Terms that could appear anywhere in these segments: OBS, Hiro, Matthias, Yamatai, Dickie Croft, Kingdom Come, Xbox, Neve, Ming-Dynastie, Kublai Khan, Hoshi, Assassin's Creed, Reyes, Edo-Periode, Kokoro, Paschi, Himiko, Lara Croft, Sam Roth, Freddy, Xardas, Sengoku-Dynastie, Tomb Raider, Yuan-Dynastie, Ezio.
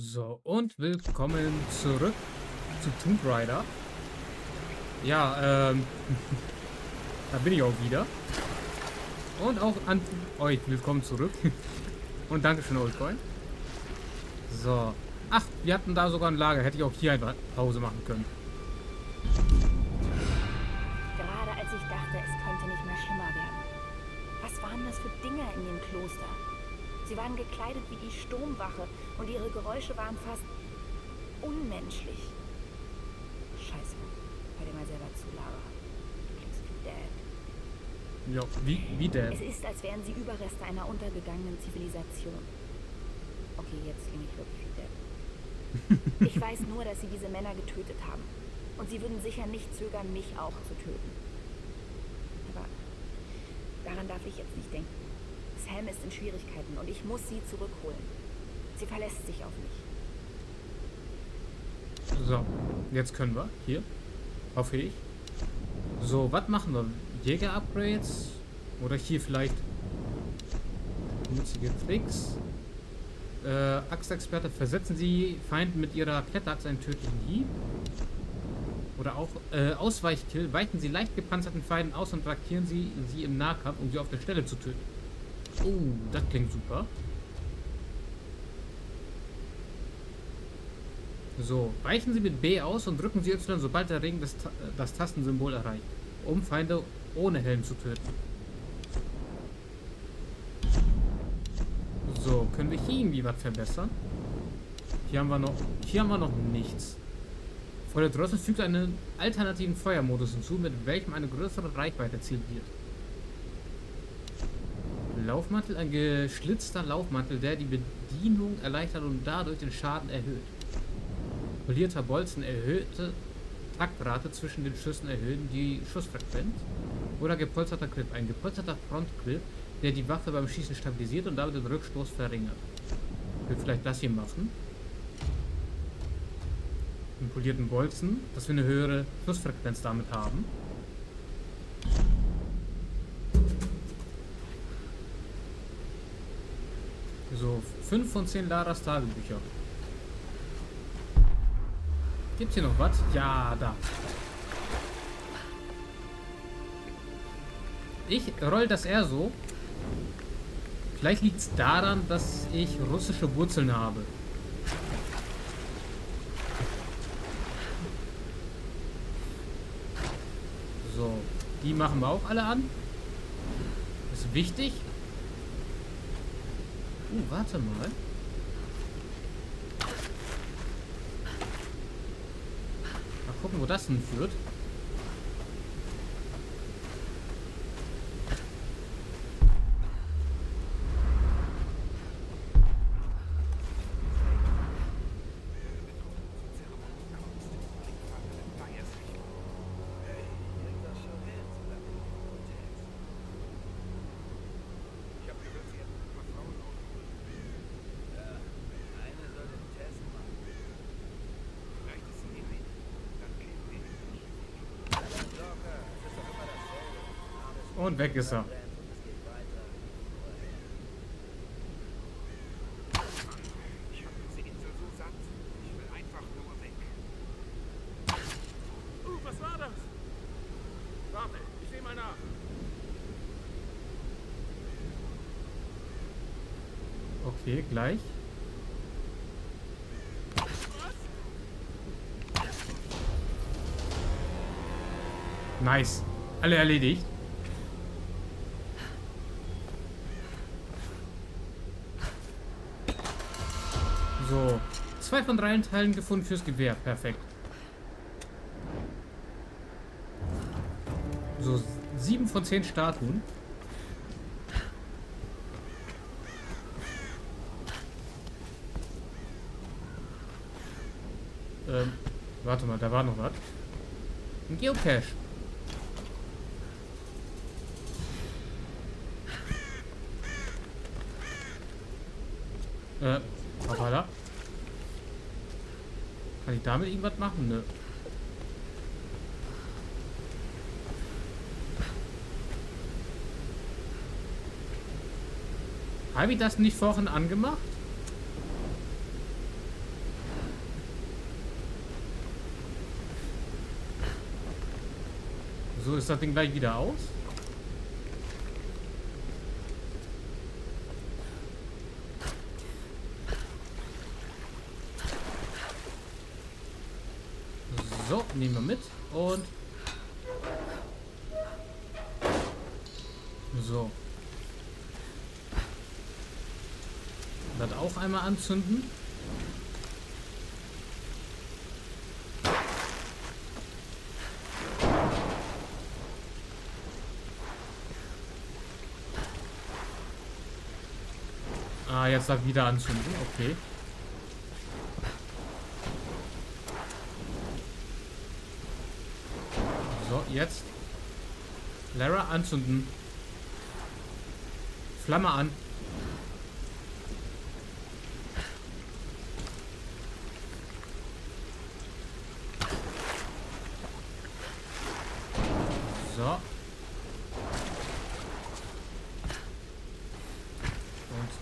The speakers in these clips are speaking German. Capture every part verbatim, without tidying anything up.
So, und willkommen zurück zu Tomb Raider. Ja, ähm, da bin ich auch wieder. Und auch an euch, willkommen zurück. Und Dankeschön, Oldcoin. So. Ach, wir hatten da sogar ein Lager. Hätte ich auch hier einfach Pause machen können. Gerade als ich dachte, es könnte nicht mehr schlimmer werden. Was waren das für Dinger in dem Kloster? Sie waren gekleidet wie die Sturmwache und ihre Geräusche waren fast unmenschlich. Scheiße, hör dir mal selber zu, Lara. Du klingst wie Dad. Ja, wie, wie Dad. Es ist, als wären sie Überreste einer untergegangenen Zivilisation. Okay, jetzt klinge ich wirklich wie Dad. Ich weiß nur, dass sie diese Männer getötet haben. Und sie würden sicher nicht zögern, mich auch zu töten. Aber daran darf ich jetzt nicht denken. Sam ist in Schwierigkeiten und ich muss sie zurückholen. Sie verlässt sich auf mich. So, jetzt können wir. Hier. Hoffe ich. So, was machen wir? Jäger-Upgrades? Oder hier vielleicht nützige Tricks? Äh, Axtexperte. Versetzen Sie Feind mit Ihrer Kletteraxt einen tödlichen Hieb. Oder auch äh, Ausweichkill. Weichen Sie leicht gepanzerten Feinden aus und traktieren Sie sie im Nahkampf, um sie auf der Stelle zu töten. Oh, das klingt super. So, weichen Sie mit B aus und drücken Sie Y, sobald der Ring das, das Tastensymbol erreicht, um Feinde ohne Helm zu töten. So, können wir hier irgendwie was verbessern? Hier haben wir noch, hier haben wir noch nichts. Vor der Drossel fügt einen alternativen Feuermodus hinzu, mit welchem eine größere Reichweite erzielt wird. Laufmantel, ein geschlitzter Laufmantel, der die Bedienung erleichtert und dadurch den Schaden erhöht. Polierter Bolzen, erhöhte Taktrate zwischen den Schüssen, erhöhen die Schussfrequenz. Oder gepolsterter Clip, ein gepolsterter Frontclip, der die Waffe beim Schießen stabilisiert und damit den Rückstoß verringert. Ich will vielleicht das hier machen. Einen polierten Bolzen, dass wir eine höhere Schussfrequenz damit haben. So, fünf von zehn Laras Tagebücher. Gibt's hier noch was? Ja, da. Ich roll das eher so. Vielleicht liegt's daran, dass ich russische Wurzeln habe. So, die machen wir auch alle an. Ist wichtig. Uh, warte mal. Mal gucken, wo das hinführt. Und weg ist er. Uh, was war das? Warte, ich sehe mal nach. Okay, gleich. Nice. Alle erledigt. So, zwei von drei Teilen gefunden fürs Gewehr. Perfekt. So, sieben von zehn Statuen. Ähm, warte mal, da war noch was. Ein Geocache. Äh, was war da? Kann ich damit irgendwas machen? Nö. Habe ich das nicht vorhin angemacht? Wieso ist das Ding gleich wieder aus? So, nehmen wir mit und so. Das auch einmal anzünden. Ah, jetzt darf wieder anzünden, okay. So, jetzt. Lara anzünden. Flamme an.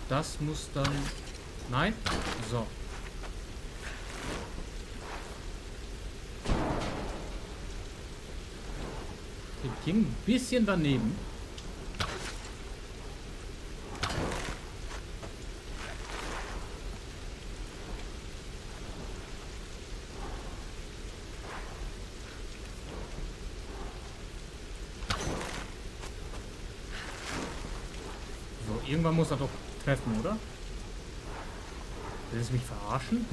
Das muss dann... Nein? So. Das ging ein bisschen daneben. So, irgendwann muss er doch... treffen, oder? Will es mich verarschen?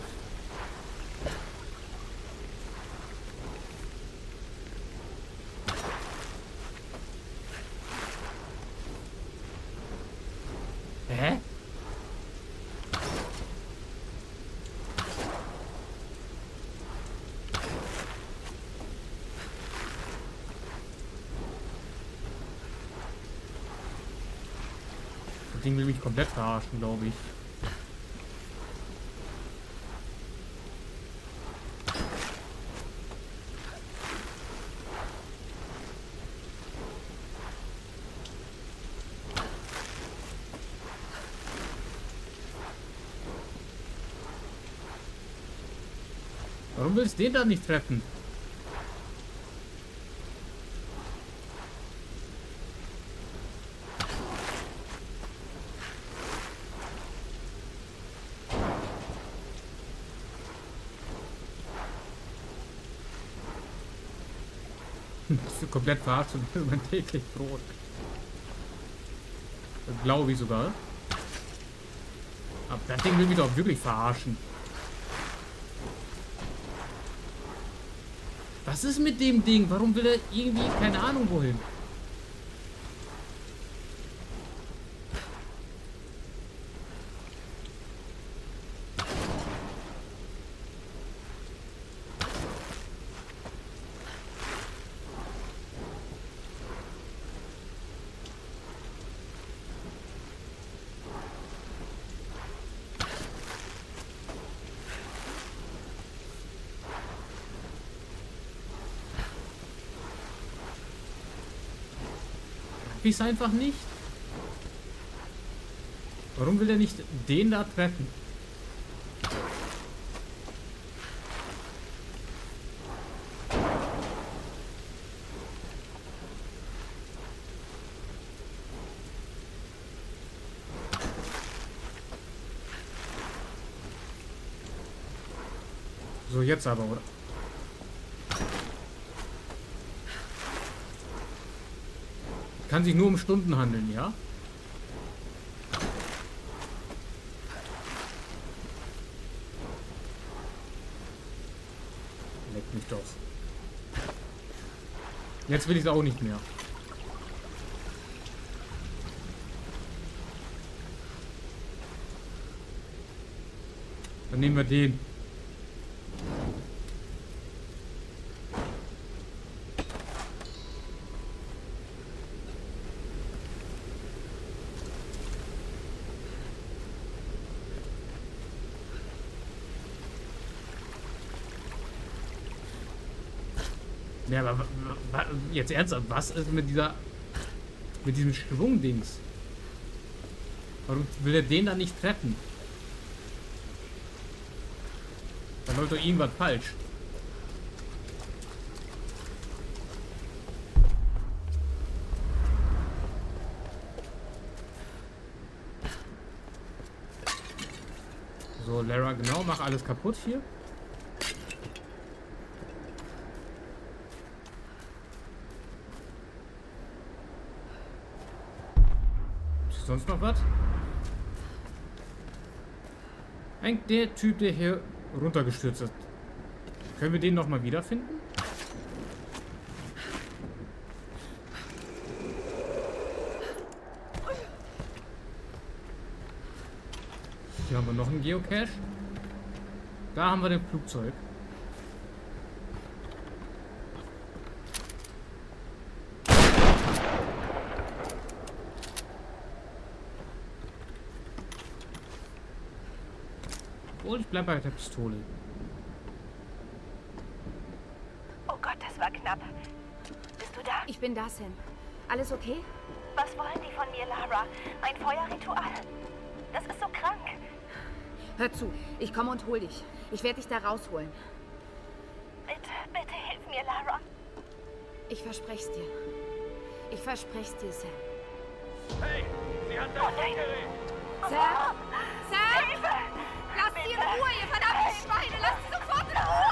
Hä? Ding will mich komplett verarschen, glaube ich. Warum willst du den da nicht treffen? Komplett verarscht und will mein täglich Brot. Glaube ich sogar. Aber das Ding will mich doch wirklich verarschen. Was ist mit dem Ding? Warum will er irgendwie keine Ahnung wohin? Ich es einfach nicht. Warum will er nicht den da treffen? So, jetzt aber, oder? Kann sich nur um Stunden handeln, ja? Leck mich doch. Jetzt will ich es auch nicht mehr. Dann nehmen wir den. Ja, aber jetzt ernsthaft, was ist mit dieser, mit diesem Schwungdings? Warum will er den dann nicht treffen? Dann läuft doch irgendwas falsch. Lara, genau, mach alles kaputt hier. Ist sonst noch was? Eigentlich der Typ, der hier runtergestürzt ist. Können wir den nochmal wiederfinden? Hier haben wir noch einen Geocache. Da haben wir den Flugzeug. Und ich bleibe bei der Pistole. Oh Gott, das war knapp. Bist du da? Ich bin da, Sam. Alles okay? Was wollen die von mir, Lara? Ein Feuerritual? Das ist so krank. Hör zu, ich komme und hol dich. Ich werde dich da rausholen. Bitte, bitte hilf mir, Lara. Ich verspreche es dir. Ich verspreche es dir, Sam. Hey, sie hat das oh, Sam! Sam! Hilfe! Lasst bitte. Sie in Ruhe, ihr verdammten Schweine! Lasst sie sofort in Ruhe!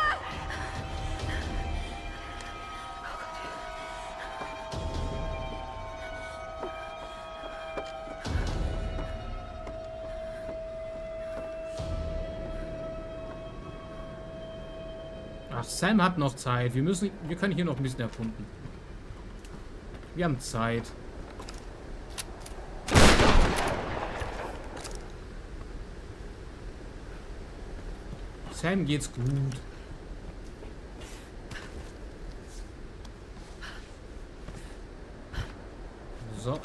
Ach, Sam hat noch Zeit. Wir müssen, wir können hier noch ein bisschen erkunden. Wir haben Zeit. Sam geht's gut. So.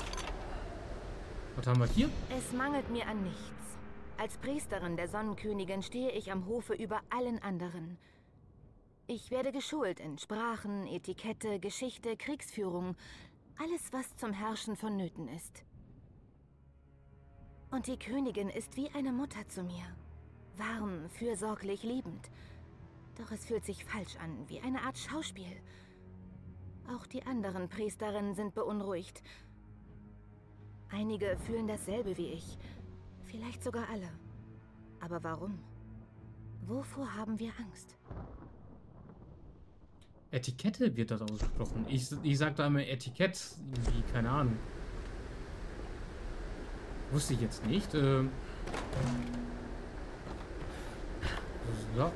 Was haben wir hier? Es mangelt mir an nichts. Als Priesterin der Sonnenkönigin stehe ich am Hofe über allen anderen. Ich werde geschult in Sprachen, Etikette, Geschichte, Kriegsführung. Alles, was zum Herrschen vonnöten ist. Und die Königin ist wie eine Mutter zu mir. Warm, fürsorglich, liebend. Doch es fühlt sich falsch an, wie eine Art Schauspiel. Auch die anderen Priesterinnen sind beunruhigt. Einige fühlen dasselbe wie ich. Vielleicht sogar alle. Aber warum? Wovor haben wir Angst? Etikette wird das ausgesprochen. Ich, ich sag da immer Etikett, irgendwie, keine Ahnung. Wusste ich jetzt nicht. Ähm so.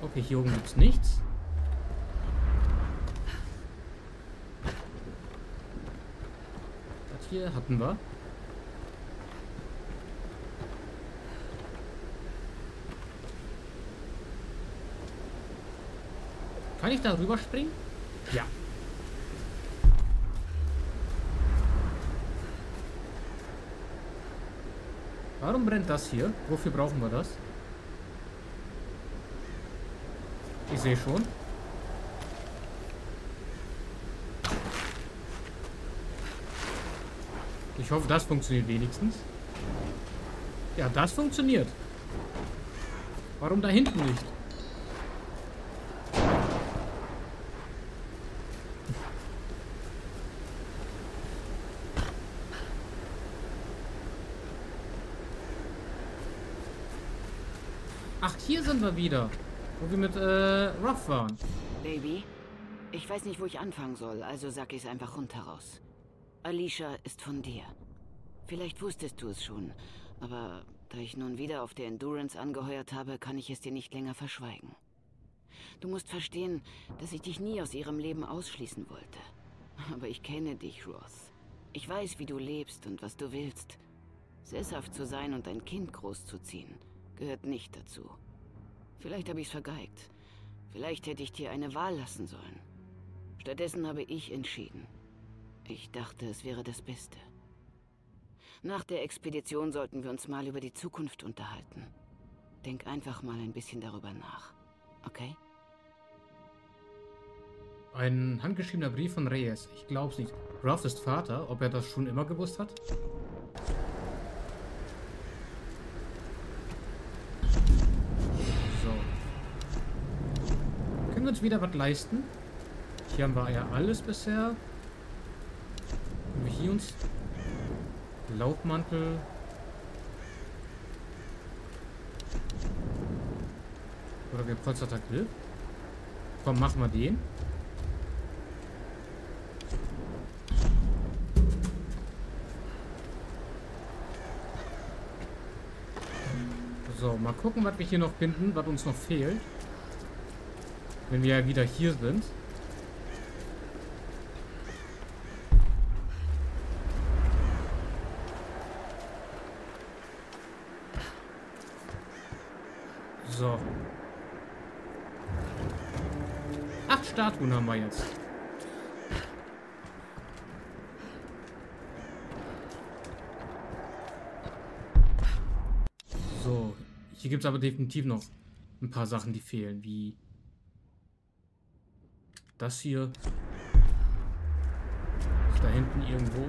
Okay, hier oben gibt's nichts. Das hier hatten wir. Kann ich da rüber springen? Ja. Warum brennt das hier? Wofür brauchen wir das? Ich sehe schon. Ich hoffe, das funktioniert wenigstens. Ja, das funktioniert. Warum da hinten nicht? Hier sind wir wieder, wo wir mit äh, Roth waren. Baby, ich weiß nicht, wo ich anfangen soll, also sag ich es einfach rundheraus. Alicia ist von dir. Vielleicht wusstest du es schon, aber da ich nun wieder auf der Endurance angeheuert habe, kann ich es dir nicht länger verschweigen. Du musst verstehen, dass ich dich nie aus ihrem Leben ausschließen wollte. Aber ich kenne dich, Roth. Ich weiß, wie du lebst und was du willst. Sesshaft zu sein und ein Kind großzuziehen, gehört nicht dazu. Vielleicht habe ich es vergeigt. Vielleicht hätte ich dir eine Wahl lassen sollen. Stattdessen habe ich entschieden. Ich dachte, es wäre das Beste. Nach der Expedition sollten wir uns mal über die Zukunft unterhalten. Denk einfach mal ein bisschen darüber nach. Okay? Ein handgeschriebener Brief von Reyes. Ich glaub's nicht. Roth ist Vater. Ob er das schon immer gewusst hat? Uns wieder was leisten. Hier haben wir ja alles bisher. Haben wir hier uns Laubmantel, Oder wir haben Polsterter Grill. Komm, mach mal den. So, mal gucken, was wir hier noch binden, was uns noch fehlt. Wenn wir ja wieder hier sind. So. Acht Statuen haben wir jetzt. So. Hier gibt es aber definitiv noch ein paar Sachen, die fehlen. Wie das hier. Ist da hinten irgendwo.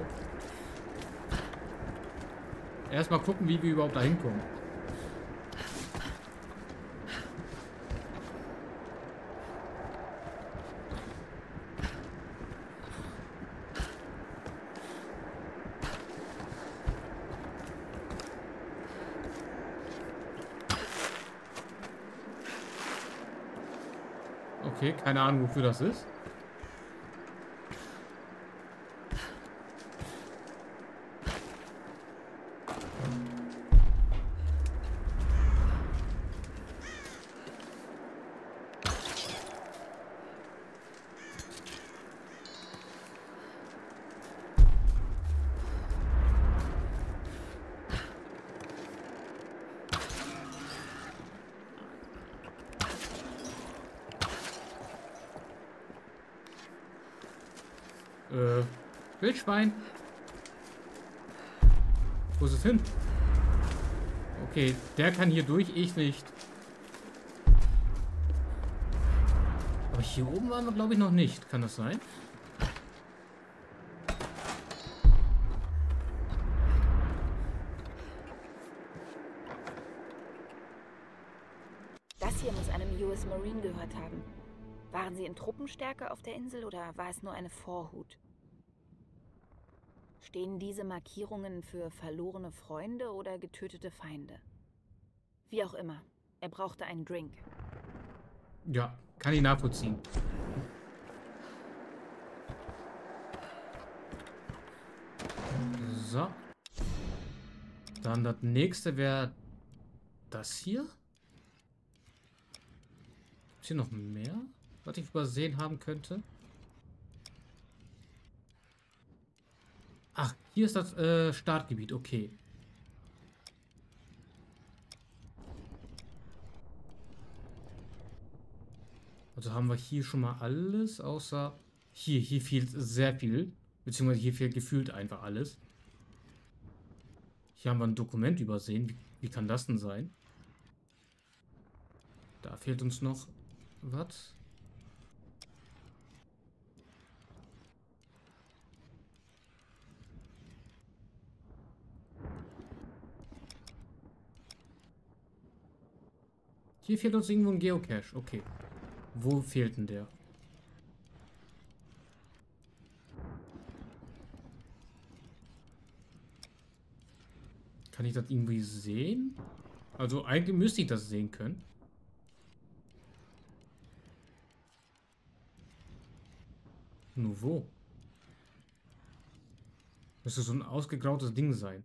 Erstmal gucken, wie wir überhaupt da hinkommen. Okay, keine Ahnung, wofür das ist. Äh, Wildschwein. Wo ist es hin? Okay, der kann hier durch, ich nicht. Aber hier oben waren wir, glaube ich, noch nicht. Kann das sein? Das hier muss einem U S Marine gehört haben. Waren sie in Truppenstärke auf der Insel oder war es nur eine Vorhut? Stehen diese Markierungen für verlorene Freunde oder getötete Feinde? Wie auch immer, er brauchte einen Drink. Ja, kann ich nachvollziehen. So. Dann das nächste wäre das hier. Gibt's hier noch mehr, was ich übersehen haben könnte? Ach, hier ist das äh, Startgebiet, okay. Also haben wir hier schon mal alles, außer hier. Hier fehlt sehr viel, beziehungsweise hier fehlt gefühlt einfach alles. Hier haben wir ein Dokument übersehen. Wie, wie kann das denn sein? Da fehlt uns noch was. Hier fehlt uns irgendwo ein Geocache. Okay. Wo fehlt denn der? Kann ich das irgendwie sehen? Also eigentlich müsste ich das sehen können. Nur wo? Müsste so ein ausgegrautes Ding sein.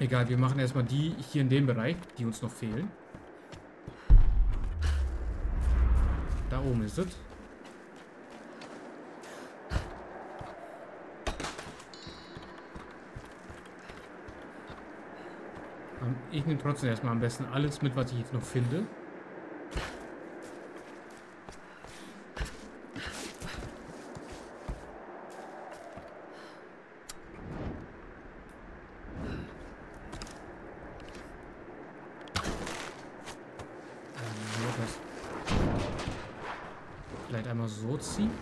Egal, wir machen erstmal die hier in dem Bereich, die uns noch fehlen. Da oben ist es. Ich nehme trotzdem erstmal am besten alles mit, was ich jetzt noch finde.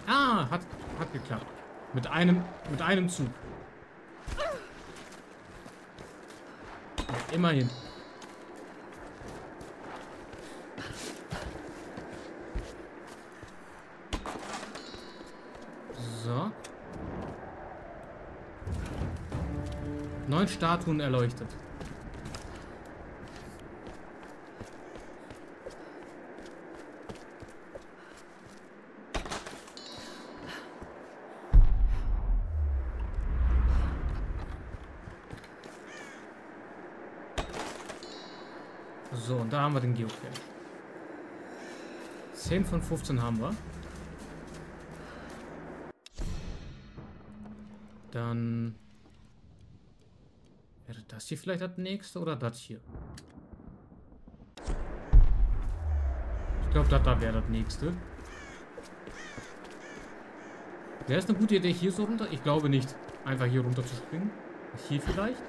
Ah, hat, hat geklappt. Mit einem, mit einem Zug. Ja, immerhin. So. Neun Statuen erleuchtet. So, und da haben wir den Geocache. zehn von fünfzehn haben wir. Dann wäre das hier vielleicht das nächste oder das hier? Ich glaube, das da wäre das nächste. Wäre es eine gute Idee, hier so runter? Ich glaube nicht. Einfach hier runter zu springen. Hier vielleicht?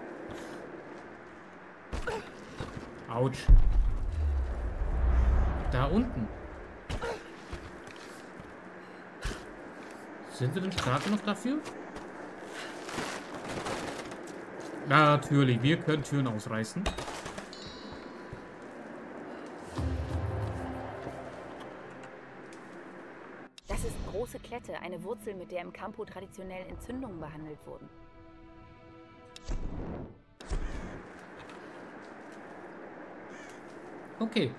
Autsch. Da unten. Sind wir denn stark genug dafür? Natürlich, wir können Türen ausreißen. Das ist große Klette, eine Wurzel, mit der im Campo traditionell Entzündungen behandelt wurden. Okay.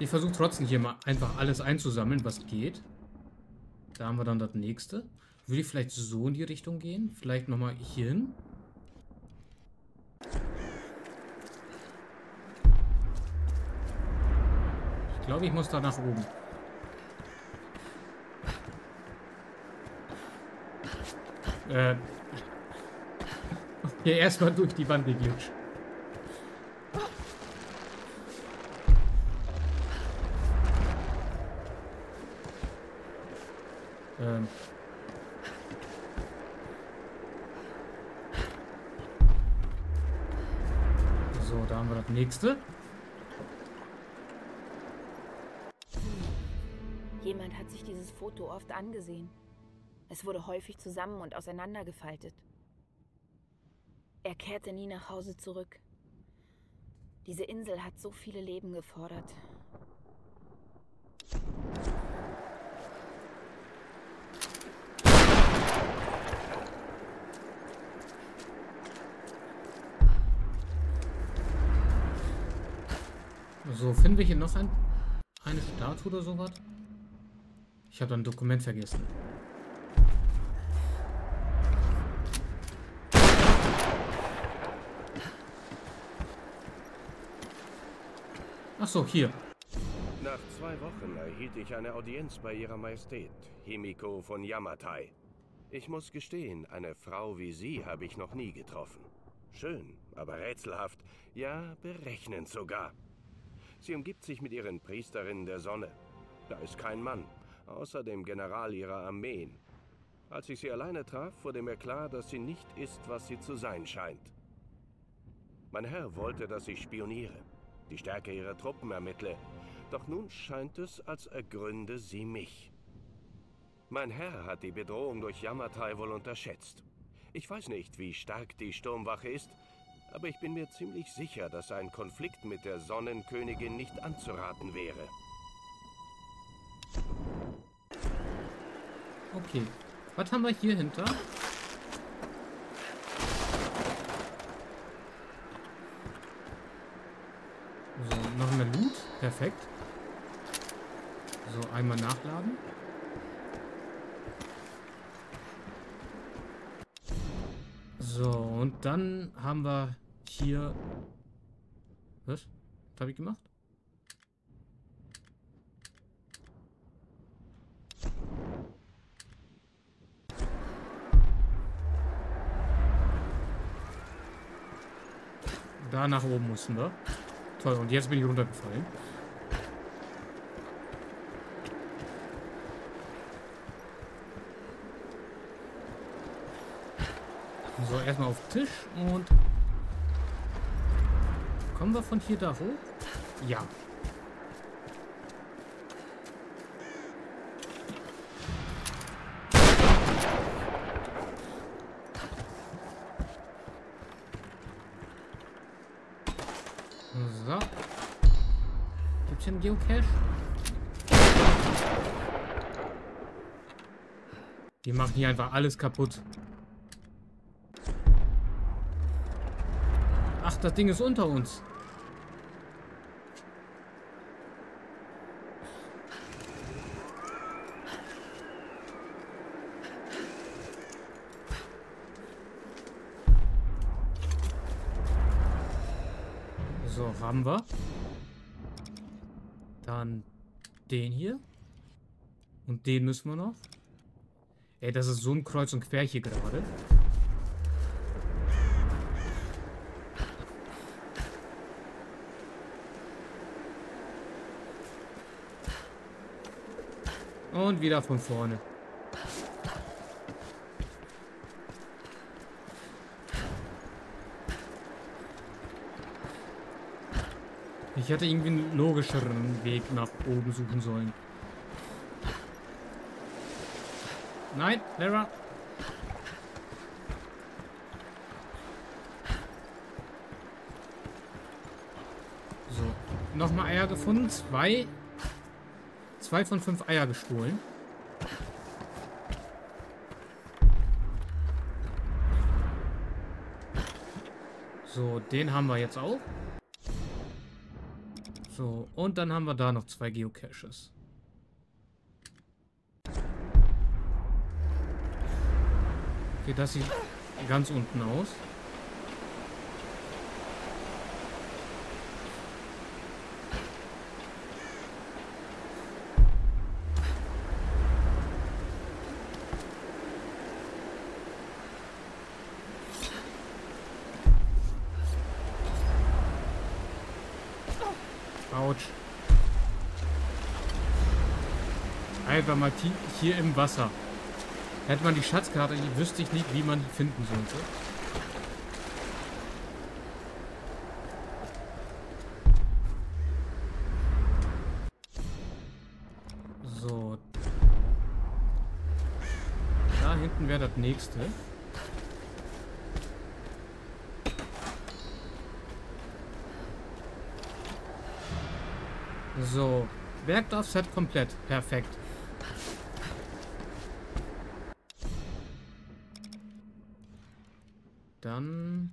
Ich versuche trotzdem hier mal einfach alles einzusammeln, was geht. Da haben wir dann das nächste. Würde ich vielleicht so in die Richtung gehen? Vielleicht nochmal hier hin? Ich glaube, ich muss da nach oben. Äh. Okay, erstmal durch die Wand geglitscht. Ähm. So, da haben wir das nächste. Jemand hat sich dieses Foto oft angesehen. Es wurde häufig zusammen und auseinandergefaltet. Er kehrte nie nach Hause zurück. Diese Insel hat so viele Leben gefordert. So, finden wir hier noch ein, eine Statue oder sowas? Ich habe ein Dokument vergessen. Ach so, hier. Nach zwei Wochen erhielt ich eine Audienz bei Ihrer Majestät, Himiko von Yamatai. Ich muss gestehen, eine Frau wie Sie habe ich noch nie getroffen. Schön, aber rätselhaft, ja, berechnend sogar. Sie umgibt sich mit ihren Priesterinnen der Sonne. Da ist kein Mann, außer dem General ihrer Armeen. Als ich sie alleine traf, wurde mir klar, dass sie nicht ist, was sie zu sein scheint. Mein Herr wollte, dass ich spioniere, die Stärke ihrer Truppen ermittle. Doch nun scheint es, als ergründe sie mich. Mein Herr hat die Bedrohung durch Yamatai wohl unterschätzt. Ich weiß nicht, wie stark die Sturmwache ist, aber ich bin mir ziemlich sicher, dass ein Konflikt mit der Sonnenkönigin nicht anzuraten wäre. Okay. Was haben wir hier hinter? So, noch mehr Loot. Perfekt. So, einmal nachladen. So, und dann haben wir hier... Was? Was habe ich gemacht? Da nach oben mussten wir. Toll, und jetzt bin ich runtergefallen. So, erstmal auf den Tisch und... Kommen wir von hier da hoch? Ja. So. Gibt's hier einen Geocache? Die machen hier einfach alles kaputt. Das Ding ist unter uns. So, haben wir. Dann den hier. Und den müssen wir noch. Ey, das ist so ein Kreuz und Quer hier gerade. Und wieder von vorne. Ich hätte irgendwie einen logischeren Weg nach oben suchen sollen. Nein, Lara. So, nochmal Eier gefunden. Zwei. Zwei von fünf Eier gestohlen. So, den haben wir jetzt auch. So, und dann haben wir da noch zwei Geocaches. Okay, das sieht ganz unten aus. Mal hier im Wasser. Hätte man die Schatzkarte, die wüsste ich nicht, wie man die finden sollte. So. Da hinten wäre das nächste. So. Werkdorf-Set komplett. Perfekt. Dann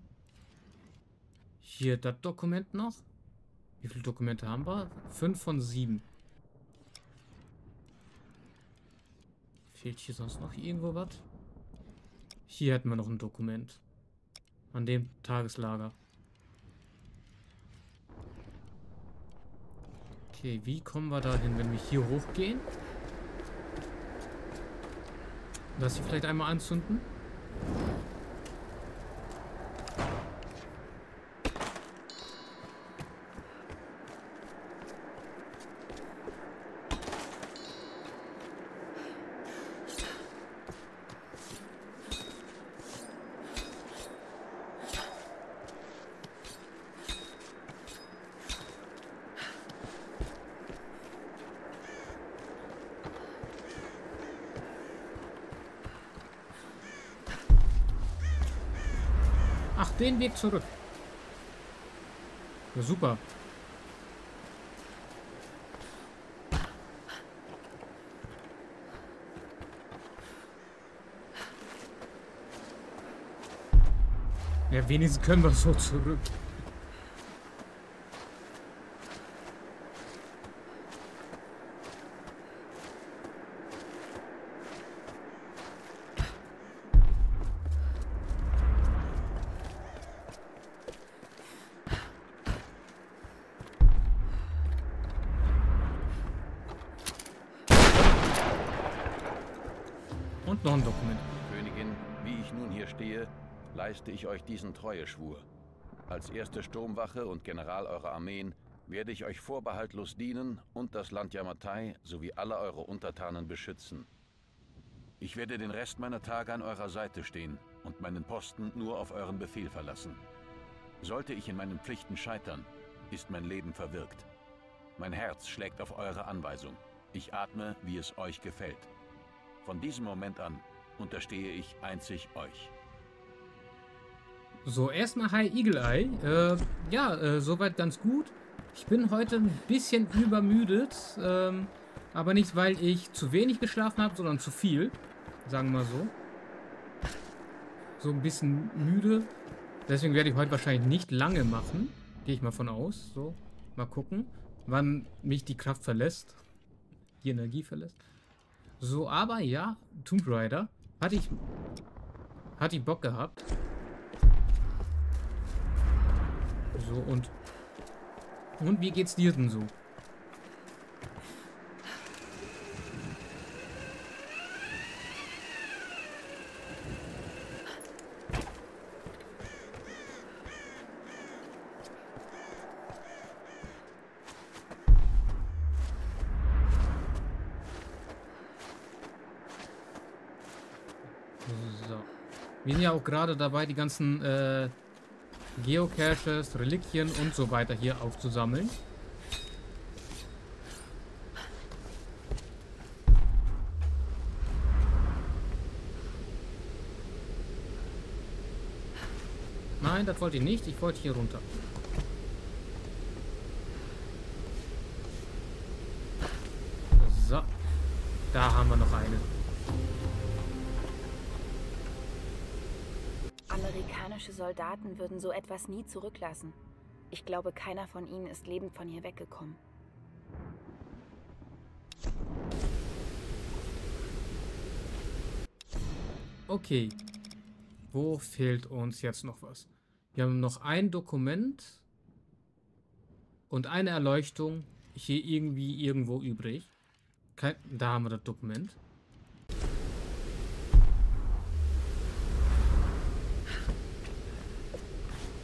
hier das Dokument noch. Wie viele Dokumente haben wir? Fünf von sieben. Fehlt hier sonst noch irgendwo was? Hier hätten wir noch ein Dokument. An dem Tageslager. Okay, wie kommen wir da hin, wenn wir hier hochgehen? Das hier vielleicht einmal anzünden. Den Weg zurück. Ja, super. Ja, wenigstens können wir so zurück. Ich euch diesen Treueschwur. Als erste Sturmwache und General eurer Armeen werde ich euch vorbehaltlos dienen und das Land Yamatai sowie alle eure Untertanen beschützen. Ich werde den Rest meiner Tage an eurer Seite stehen und meinen Posten nur auf euren Befehl verlassen. Sollte ich in meinen Pflichten scheitern, ist mein Leben verwirkt. Mein Herz schlägt auf eure Anweisung. Ich atme, wie es euch gefällt. Von diesem Moment an unterstehe ich einzig euch. So, erstmal Hi Eagle Eye. Äh, ja, äh, soweit ganz gut. Ich bin heute ein bisschen übermüdet. Ähm, aber nicht, weil ich zu wenig geschlafen habe, sondern zu viel. Sagen wir mal so. So ein bisschen müde. Deswegen werde ich heute wahrscheinlich nicht lange machen. Gehe ich mal von aus. So, mal gucken, wann mich die Kraft verlässt. Die Energie verlässt. So, aber ja, Tomb Raider. Hatte ich, hatte ich Bock gehabt. So, und... Und wie geht's dir denn so? Wir sind ja auch gerade dabei, die ganzen äh, Geocaches, Reliquien und so weiter hier aufzusammeln. Nein, das wollte ich nicht. Ich wollte hier runter. So. Da haben wir noch eine. Amerikanische Soldaten würden so etwas nie zurücklassen. Ich glaube, keiner von ihnen ist lebend von hier weggekommen. Okay. Wo fehlt uns jetzt noch was? Wir haben noch ein Dokument und eine Erleuchtung hier irgendwie irgendwo übrig. Kein, da haben wir das Dokument.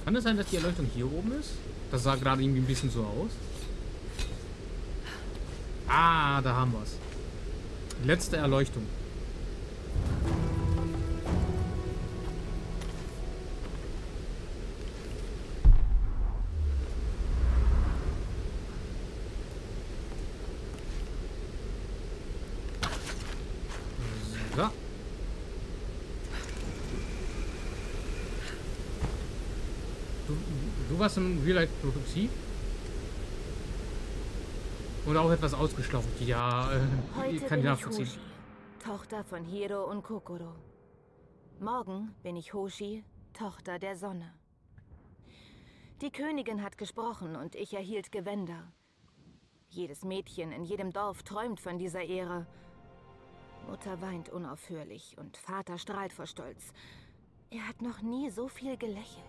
Kann es sein, dass die Erleuchtung hier oben ist? Das sah gerade irgendwie ein bisschen so aus. Ah, da haben wir es. Letzte Erleuchtung. Was im Real Life Produktiv und auch etwas ausgeschlafen. Ja, äh, kann ich nachvollziehen. Hoshi, Tochter von Hiro und Kokoro. Morgen bin ich Hoshi, Tochter der Sonne. Die Königin hat gesprochen und ich erhielt Gewänder. Jedes Mädchen in jedem Dorf träumt von dieser Ehre. Mutter weint unaufhörlich und Vater strahlt vor Stolz. Er hat noch nie so viel gelächelt.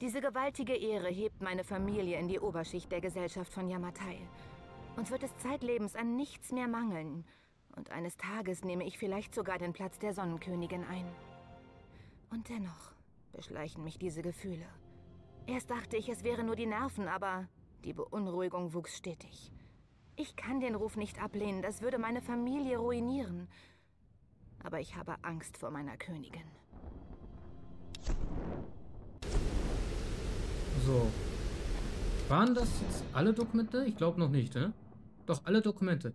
Diese gewaltige Ehre hebt meine Familie in die Oberschicht der Gesellschaft von Yamatai. Uns wird es zeitlebens an nichts mehr mangeln. Und eines Tages nehme ich vielleicht sogar den Platz der Sonnenkönigin ein. Und dennoch beschleichen mich diese Gefühle. Erst dachte ich, es wären nur die Nerven, aber die Beunruhigung wuchs stetig. Ich kann den Ruf nicht ablehnen, das würde meine Familie ruinieren. Aber ich habe Angst vor meiner Königin. So. Waren das jetzt alle Dokumente? Ich glaube noch nicht, ne? Doch, alle Dokumente.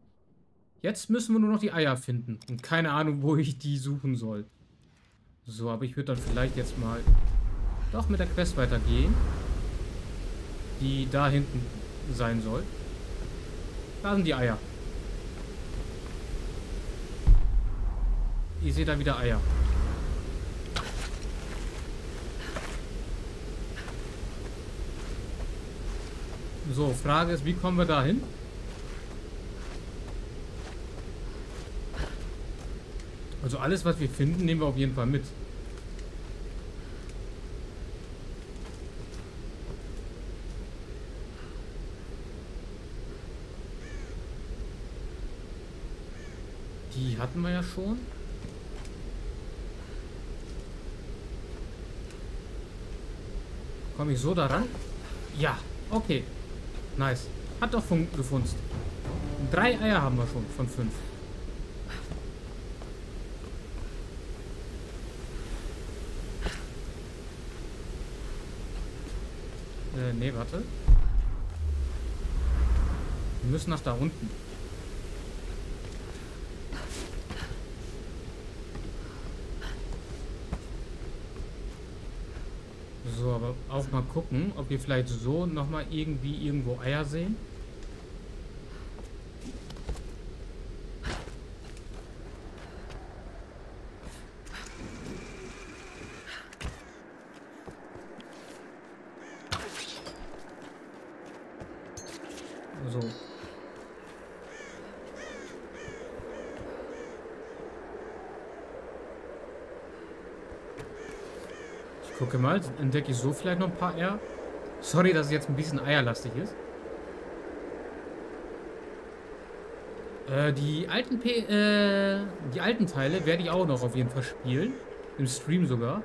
Jetzt müssen wir nur noch die Eier finden. Und keine Ahnung, wo ich die suchen soll. So, aber ich würde dann vielleicht jetzt mal doch mit der Quest weitergehen. Die da hinten sein soll. Da sind die Eier. Ihr seht da wieder Eier. So, Frage ist, wie kommen wir da hin? Also alles, was wir finden, nehmen wir auf jeden Fall mit. Die hatten wir ja schon. Komme ich so daran? Ja, okay. Nice. Hat doch gefunzt. Drei Eier haben wir schon von fünf. Äh, nee, warte. Wir müssen nach da unten. So, aber auch mal gucken, ob wir vielleicht so nochmal irgendwie irgendwo Eier sehen. So. Gucke mal, entdecke ich so vielleicht noch ein paar Eier. Sorry, dass es jetzt ein bisschen eierlastig ist. Äh, die alten P äh, die alten Teile werde ich auch noch auf jeden Fall spielen. Im Stream sogar.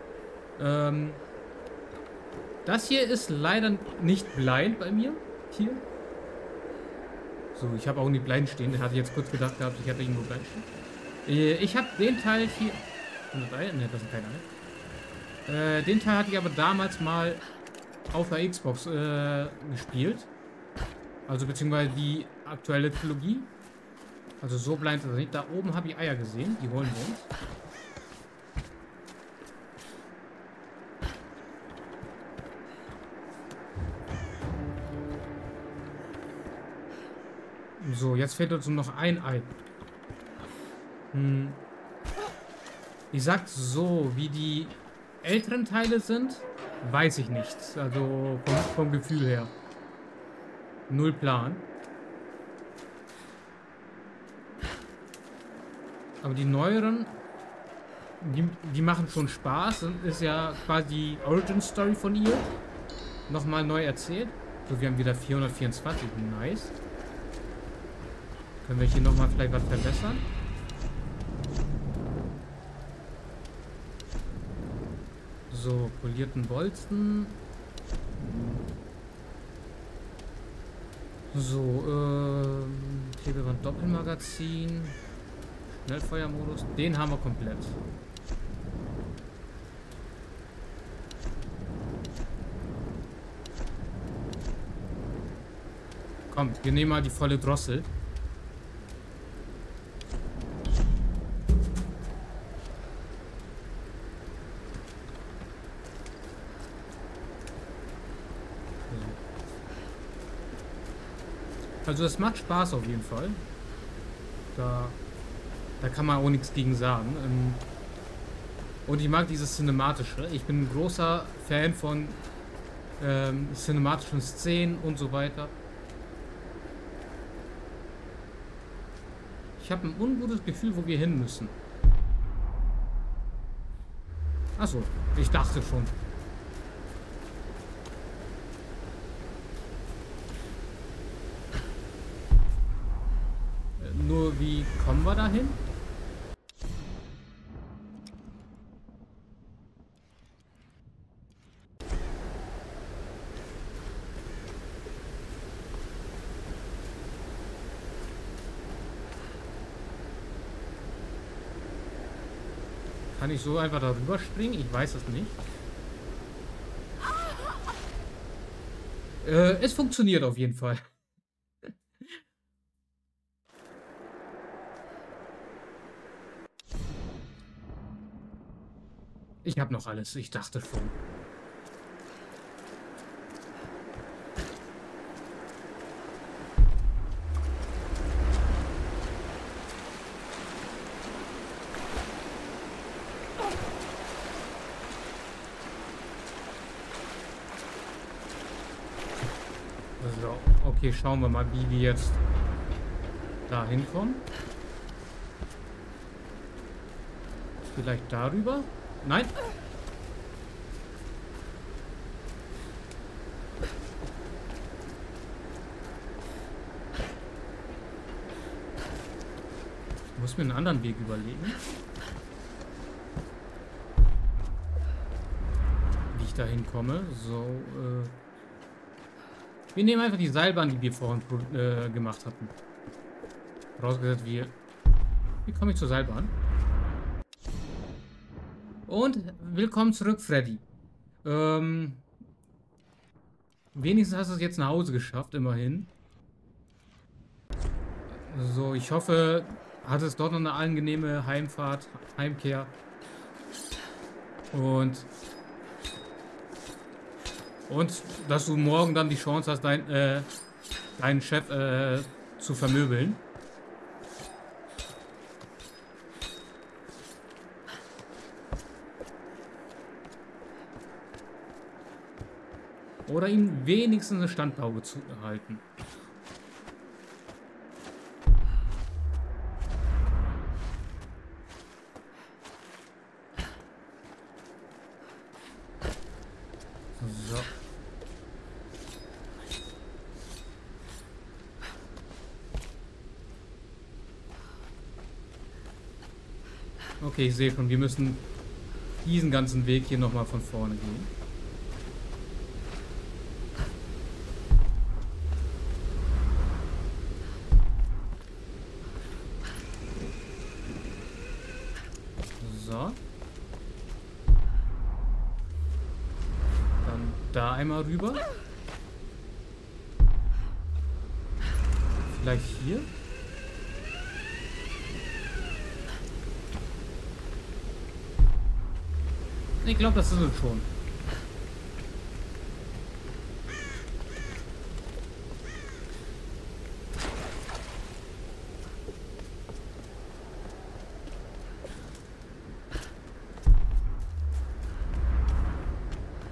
Ähm, das hier ist leider nicht blind bei mir. Hier. So, ich habe auch nicht blind stehen. Den hatte ich jetzt kurz gedacht gehabt, ich hatte irgendwo blind stehen. Äh, ich habe den Teil hier... hundertdrei? Ne, das sind keine, ne? Äh, den Teil hatte ich aber damals mal auf der Xbox äh, gespielt. Also beziehungsweise die aktuelle Trilogie. Also so blind ist das nicht. Da oben habe ich Eier gesehen. Die holen wir uns. So, jetzt fehlt uns noch ein Ei. Hm. Ich sag so, wie die älteren Teile sind, weiß ich nicht. Also vom, vom Gefühl her. Null Plan. Aber die neueren, die, die machen schon Spaß. Und ist ja quasi die Origin Story von ihr. Nochmal neu erzählt. So, wir haben wieder vierhundertvierundzwanzig. Nice. Können wir hier nochmal vielleicht was verbessern? So, polierten Bolzen. So, ähm, Klebeband Doppelmagazin. Schnellfeuermodus. Den haben wir komplett. Komm, wir nehmen mal die volle Drossel. Also das macht Spaß auf jeden Fall. Da, da kann man auch nichts gegen sagen. Und ich mag dieses Cinematische. Ich bin ein großer Fan von ähm, cinematischen Szenen und so weiter. Ich habe ein ungutes Gefühl, wo wir hin müssen. Achso, ich dachte schon. Nur wie kommen wir dahin? Kann ich so einfach darüber springen? Ich weiß es nicht. Äh, es funktioniert auf jeden Fall. Ich habe noch alles, ich dachte schon. So, okay, schauen wir mal, wie wir jetzt da hinkommen. Vielleicht darüber? Nein. Ich muss mir einen anderen Weg überlegen. Wie ich da hinkomme. So. Äh wir nehmen einfach die Seilbahn, die wir vorhin äh, gemacht hatten. Vorausgesetzt, wir. Wie komme ich zur Seilbahn? Und willkommen zurück, Freddy. Ähm, wenigstens hast du es jetzt nach Hause geschafft, immerhin. So, ich hoffe, hat es dort noch eine angenehme Heimfahrt, Heimkehr. Und, und dass du morgen dann die Chance hast, dein, äh, deinen Chef äh, zu vermöbeln. Oder ihm wenigstens eine Standpauke zu erhalten. So. Okay, ich sehe schon, wir müssen diesen ganzen Weg hier nochmal von vorne gehen. da einmal rüber. Vielleicht hier? Ich glaube, das ist es schon.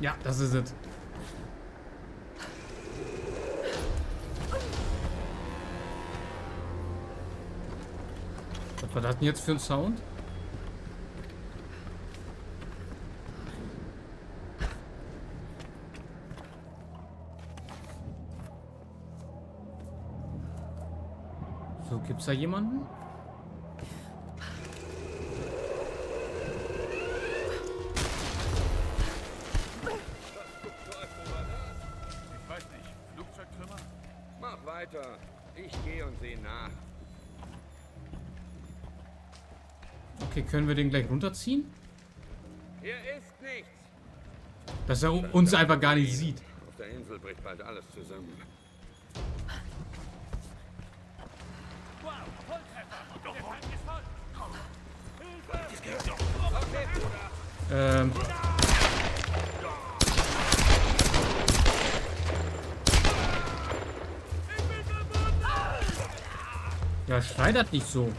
Ja, das ist es. Was war das denn jetzt für ein Sound? So, gibt's da jemanden? Ich gehe und sehe nach. Okay, können wir den gleich runterziehen? Hier ist nichts. Dass er uns einfach gar nicht sieht. Auf der Insel bricht bald alles zusammen. Wow, Volltreffer! Ähm. Ja, schreitert nicht so.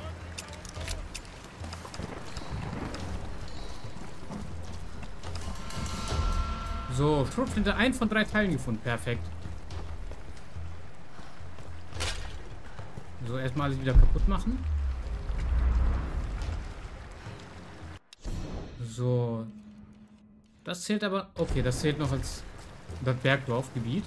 So, Schrotflinte ein von drei Teilen gefunden. Perfekt. So, erstmal alles wieder kaputt machen. So. Das zählt aber... Okay, das zählt noch als das Bergdorfgebiet.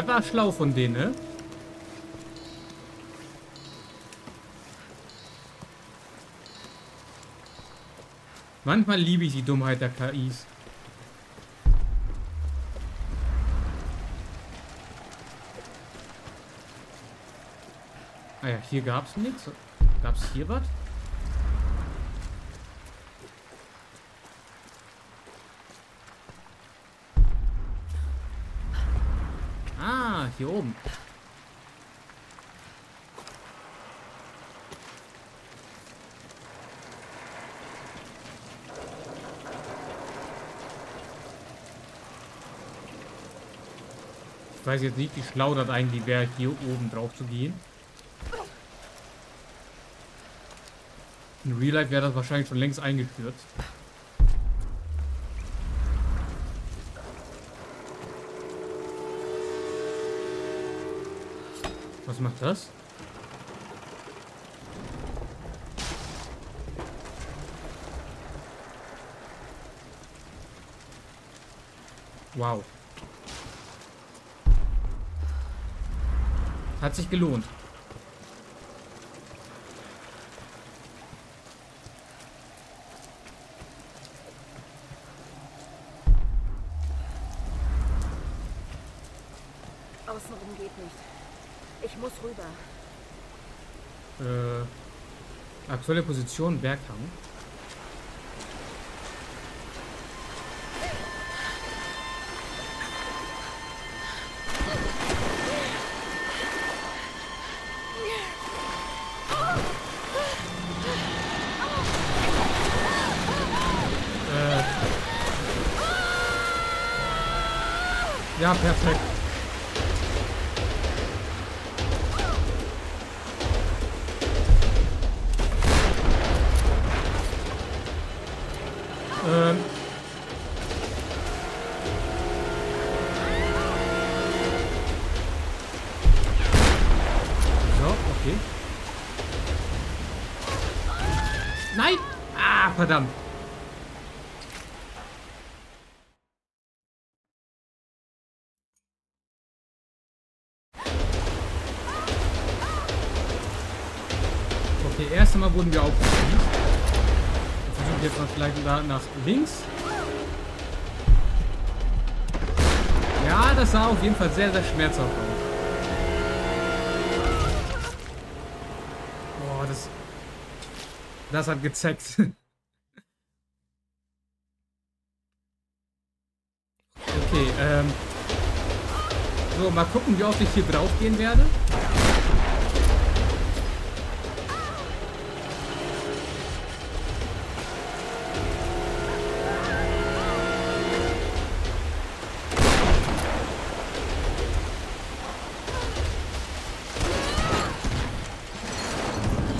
Das war schlau von denen, ne? Manchmal liebe ich die Dummheit der K Is. Ah ja, hier gab's nichts. Gab's hier was? Hier oben. Ich weiß jetzt nicht, wie schlau das eigentlich wäre, hier oben drauf zu gehen. In Real Life wäre das wahrscheinlich schon längst eingestürzt. Was macht das? Wow. Hat sich gelohnt. Außenrum geht nicht. Ich muss rüber. Äh, aktuelle Position, Berghang. Äh. Ja, perfekt. Verdammt. erste Mal wurden wir aufgeschrieben. Jetzt versuchen wir jetzt mal vielleicht da nach links. Ja, das sah auf jeden Fall sehr, sehr schmerzhaft aus. Boah, das... Das hat gezackt. Okay, ähm... So, mal gucken, wie oft ich hier drauf gehen werde.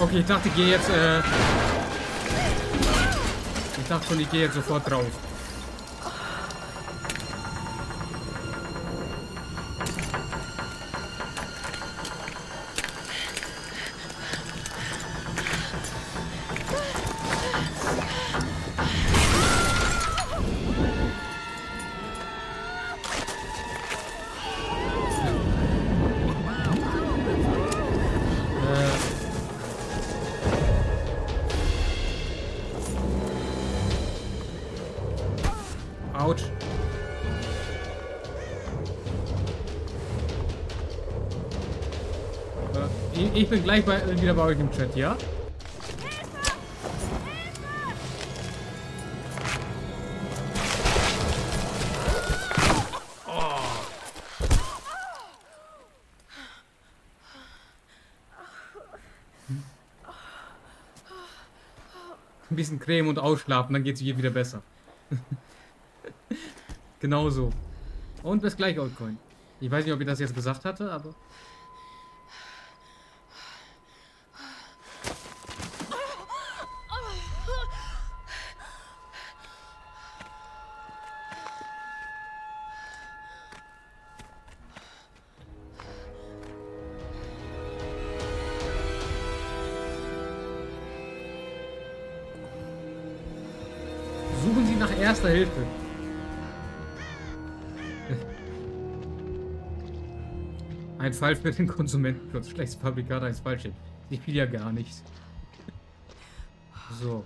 Okay, ich dachte, ich gehe jetzt, äh ich dachte schon, ich gehe jetzt sofort drauf. Ich bin gleich bei, wieder bei euch im Chat, ja? Oh. Hm. Ein bisschen Creme und ausschlafen, dann geht es hier wieder besser. Genau so. Und bis gleich, Oldcoin. Ich weiß nicht, ob ich das jetzt gesagt hatte, aber... Hilfe. Ein Fall für den Konsumentenschutz. Schlechtes Fabrikat, ist falsch. Ich will ja gar nichts. So.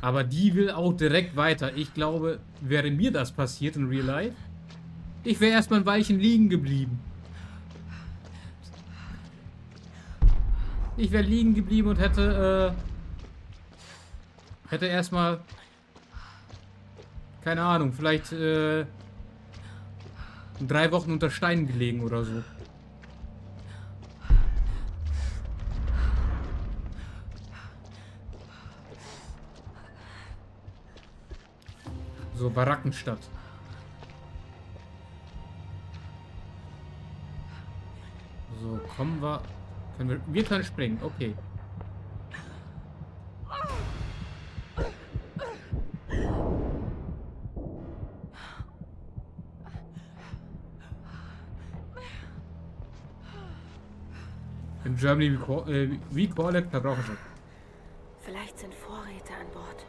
Aber die will auch direkt weiter. Ich glaube, wäre mir das passiert in Real Life, ich wäre erstmal ein Weilchen liegen geblieben. Ich wäre liegen geblieben und hätte, äh, hätte erstmal... Keine Ahnung, vielleicht äh, drei Wochen unter Steinen gelegen oder so. So, Barackenstadt. So, kommen wir. Können wir. Wir können springen, okay. Germany, we call, äh, we call it Verbraucherschutz. Vielleicht sind Vorräte an Bord.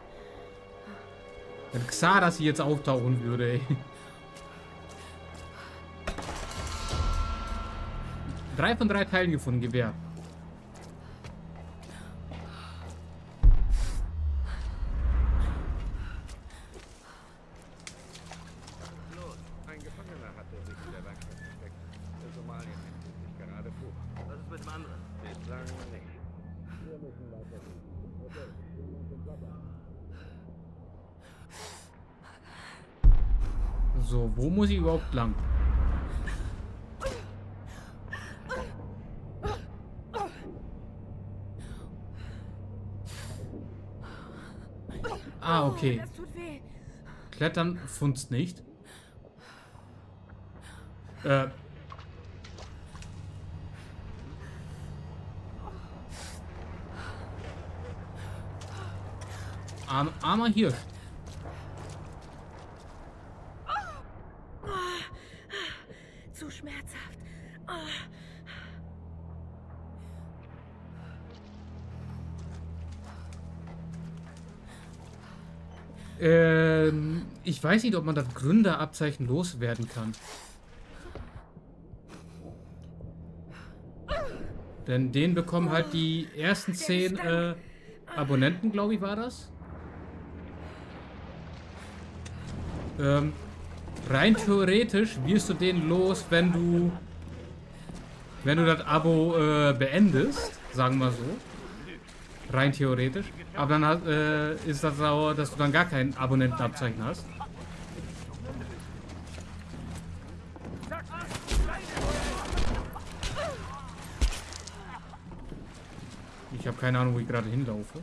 Wenn Xardas hier jetzt auftauchen würde, ey. Drei von drei Teilen gefunden, Gewehr. Muss ich überhaupt lang? Ah, okay. Klettern funzt nicht. Äh. Arm, armer Hirsch. Ich weiß nicht, ob man das Gründerabzeichen loswerden kann. Denn den bekommen halt die ersten zehn äh, Abonnenten, glaube ich, war das. Ähm, rein theoretisch wirst du den los, wenn du wenn du das Abo äh, beendest, sagen wir so. Rein theoretisch. Aber dann äh, ist das sauer, dass du dann gar kein Abonnentenabzeichen hast. Ich habe keine Ahnung, wo ich gerade hinlaufe.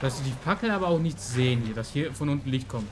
Dass die Fackel aber auch nicht sehen hier, dass hier von unten Licht kommt.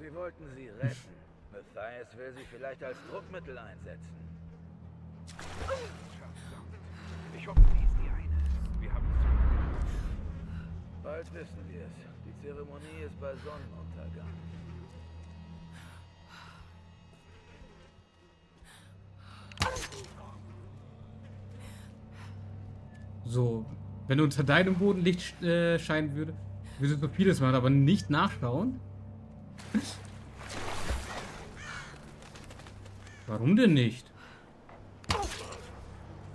Sie wollten sie retten. Matthias will sie vielleicht als Druckmittel einsetzen. Ich hoffe, sie ist die eine. Wir haben es. Bald wissen wir es. Die Zeremonie ist bei Sonnenuntergang. So, wenn unter deinem Boden Licht äh, scheinen würde, würdest du vieles machen, aber nicht nachschauen. Warum denn nicht?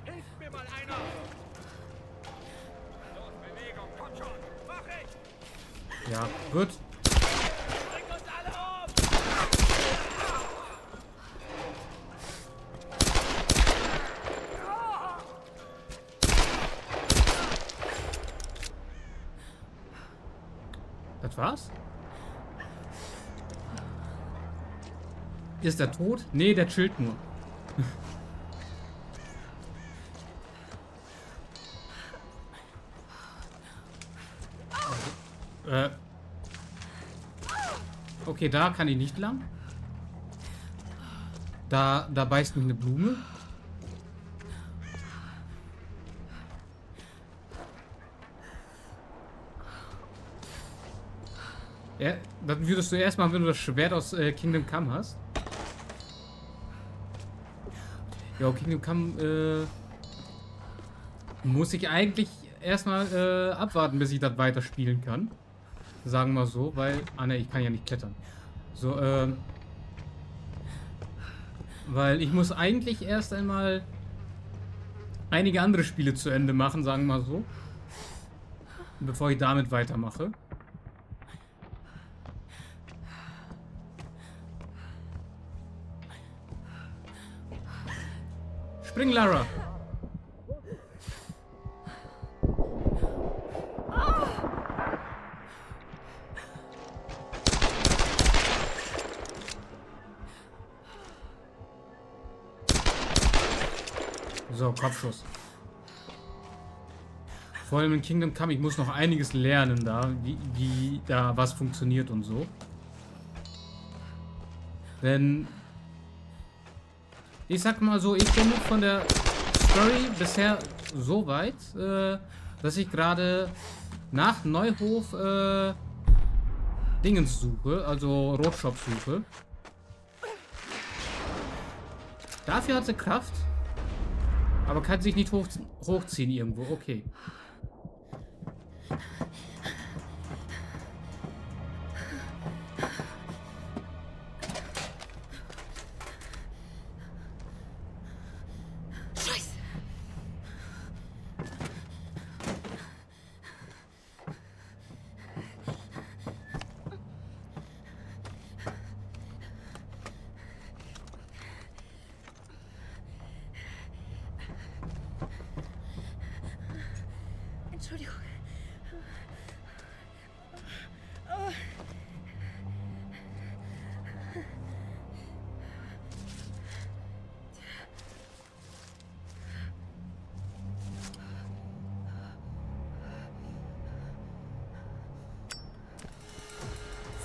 Hilft mir mal einer! Los, Bewegung, komm schon! Mach ich! Ja, gut. Bringt uns alle um! Das war's? Ist der tot? Nee, der chillt nur. äh. Okay, da kann ich nicht lang. Da, da beißt mich eine Blume. Ja, das würdest du erst machen, wenn du das Schwert aus äh, Kingdom Come hast. Ja, Kingdom Come äh, muss ich eigentlich erstmal äh, abwarten, bis ich das weiterspielen kann. Sagen wir so, weil... Ah ne, ich kann ja nicht klettern. So, äh, weil ich muss eigentlich erst einmal einige andere Spiele zu Ende machen, sagen wir so. Bevor ich damit weitermache. Spring, Lara! So, Kopfschuss. Vor allem in Kingdom Come, ich muss noch einiges lernen da, wie, wie da was funktioniert und so. Denn... Ich sag mal so, ich bin von der Story bisher so weit, äh, dass ich gerade nach Neuhof äh, Dingens suche, also Roadshop suche. Dafür hat sie Kraft, aber kann sich nicht hoch, hochziehen irgendwo, okay.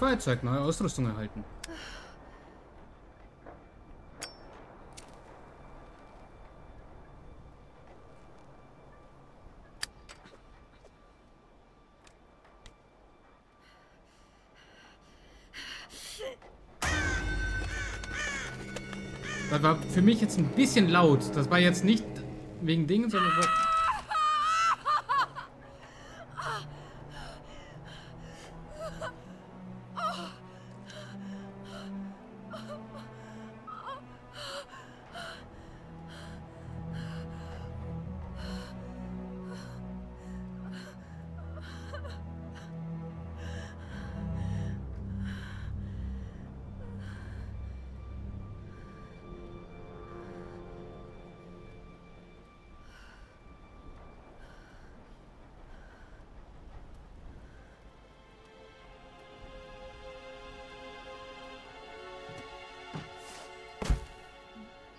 Feuerzeug, neue Ausrüstung erhalten. Das war für mich jetzt ein bisschen laut. Das war jetzt nicht wegen Dingen, sondern...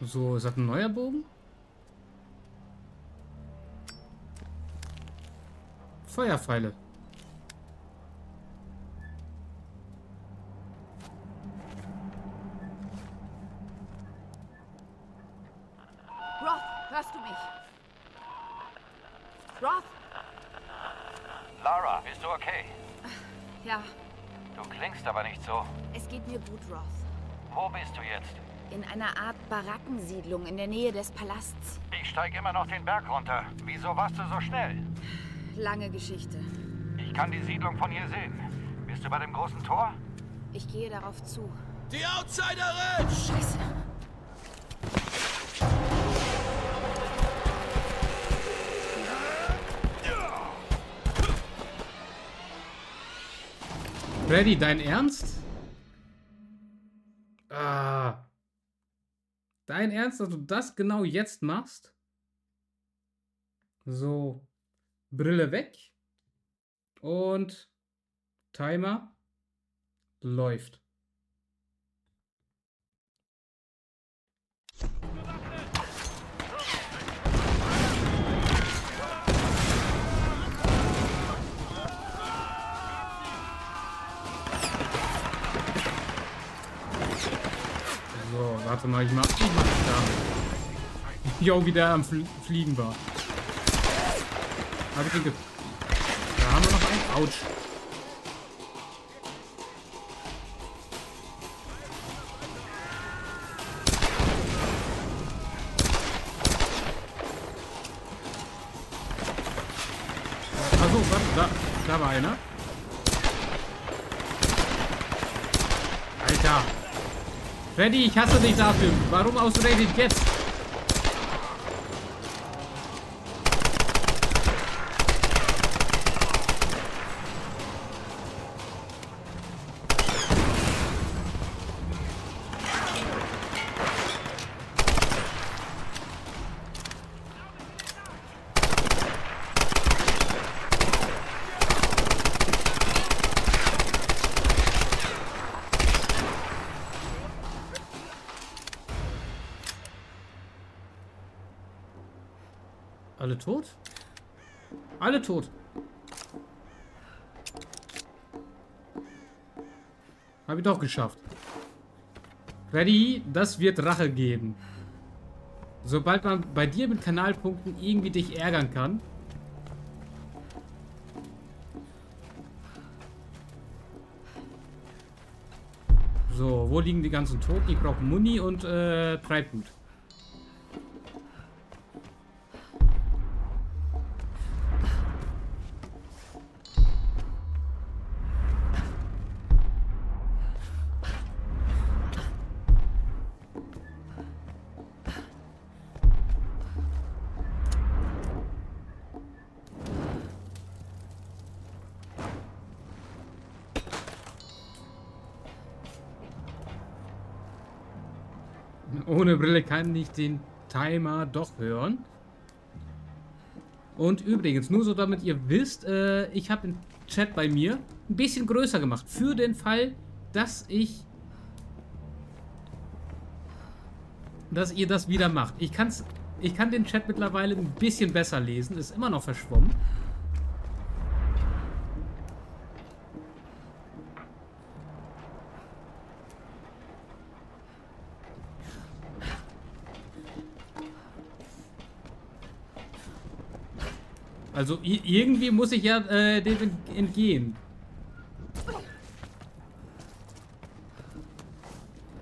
So, ist das ein neuer Bogen? Feuerpfeile. Roth, hörst du mich? Roth? Lara, bist du okay? Ja. Du klingst aber nicht so. Es geht mir gut, Roth. Wo bist du jetzt? In einer Art Barackensiedlung in der Nähe des Palasts. Ich steige immer noch den Berg runter. Wieso warst du so schnell? Lange Geschichte. Ich kann die Siedlung von hier sehen. Bist du bei dem großen Tor? Ich gehe darauf zu. Die Outsiderin! Scheiße! Freddy, dein Ernst? Dein Ernst, dass du das genau jetzt machst? So, Brille weg und Timer läuft. So, warte mal, ich mach ich mach da. Jo, wie der am Fl Fliegen war. Hab ich den ge Da haben wir noch einen. Autsch. Achso, warte, da, da war einer. Alter. Freddy, ich hasse dich dafür. Warum ausgerechnet jetzt? Alle tot? Alle tot. Hab ich doch geschafft. Freddy, das wird Rache geben. Sobald man bei dir mit Kanalpunkten irgendwie dich ärgern kann. So, wo liegen die ganzen Toten? Ich brauche Muni und äh, Treibgut. Ohne Brille kann ich den Timer doch hören. Und übrigens, nur so damit ihr wisst, äh, ich habe den Chat bei mir ein bisschen größer gemacht. Für den Fall, dass ich... dass ihr das wieder macht. Ich kann's, ich kann den Chat mittlerweile ein bisschen besser lesen. Ist immer noch verschwommen. Also irgendwie muss ich ja äh, dem entgehen.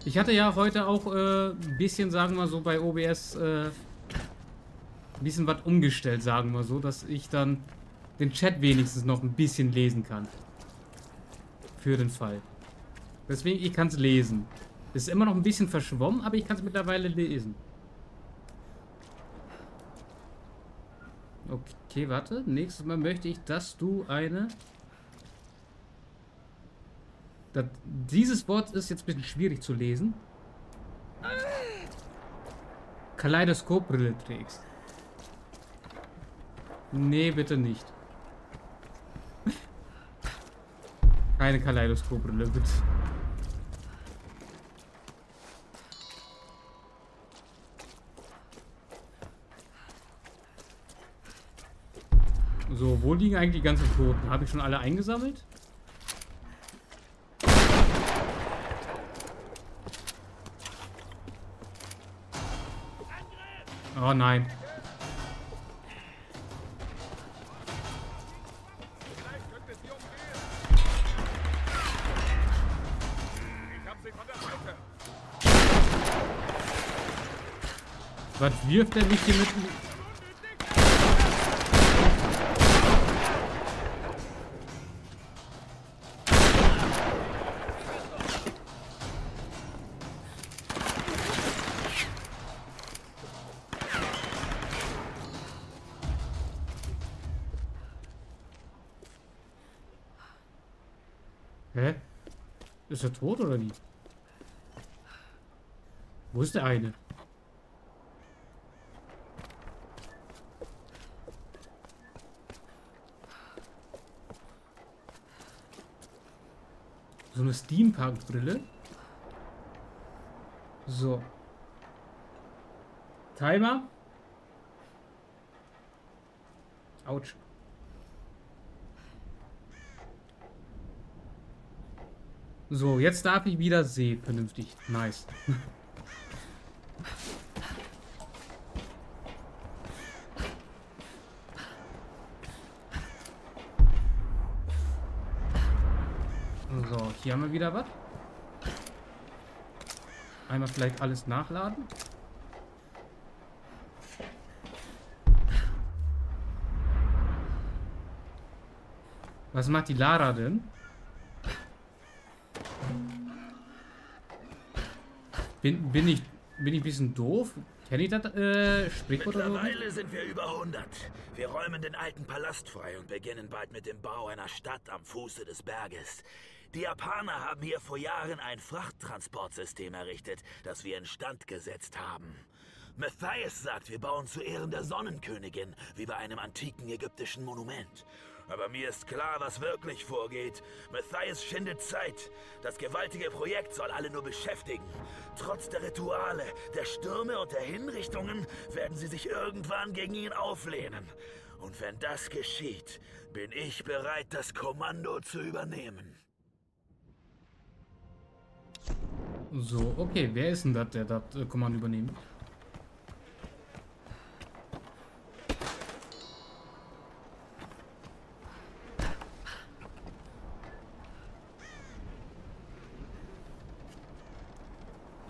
Ich hatte ja heute auch äh, ein bisschen, sagen wir so, bei O B S äh, ein bisschen was umgestellt, sagen wir so, dass ich dann den Chat wenigstens noch ein bisschen lesen kann. Für den Fall. Deswegen, ich kann es lesen. Ist immer noch ein bisschen verschwommen, aber ich kann es mittlerweile lesen. Okay, warte. Nächstes Mal möchte ich, dass du eine... Das, dieses Wort ist jetzt ein bisschen schwierig zu lesen. Kaleidoskopbrille trägst. Nee, bitte nicht. Keine Kaleidoskopbrille, bitte. So, wo liegen eigentlich die ganzen Toten? Habe ich schon alle eingesammelt? Oh nein. Was wirft er mich hier mit? Hä? Ist er tot oder nicht? Wo ist der eine? So eine Steampunk-Brille. So. Timer. Autsch. So, jetzt darf ich wieder sehen, vernünftig. Nice. So, hier haben wir wieder was. Einmal vielleicht alles nachladen. Was macht die Lara denn? Bin, bin, ich, bin ich ein bisschen doof? Kenn ich das äh, Sprichwort oder so? Mittlerweile sind wir über hundert. Wir räumen den alten Palast frei und beginnen bald mit dem Bau einer Stadt am Fuße des Berges. Die Japaner haben hier vor Jahren ein Frachttransportsystem errichtet, das wir instand gesetzt haben. Matthias sagt, wir bauen zu Ehren der Sonnenkönigin, wie bei einem antiken ägyptischen Monument. Aber mir ist klar, was wirklich vorgeht. Matthias schindet Zeit. Das gewaltige Projekt soll alle nur beschäftigen. Trotz der Rituale, der Stürme und der Hinrichtungen werden sie sich irgendwann gegen ihn auflehnen. Und wenn das geschieht, bin ich bereit, das Kommando zu übernehmen. So, okay. Wer ist denn das, der das Kommando übernehmen?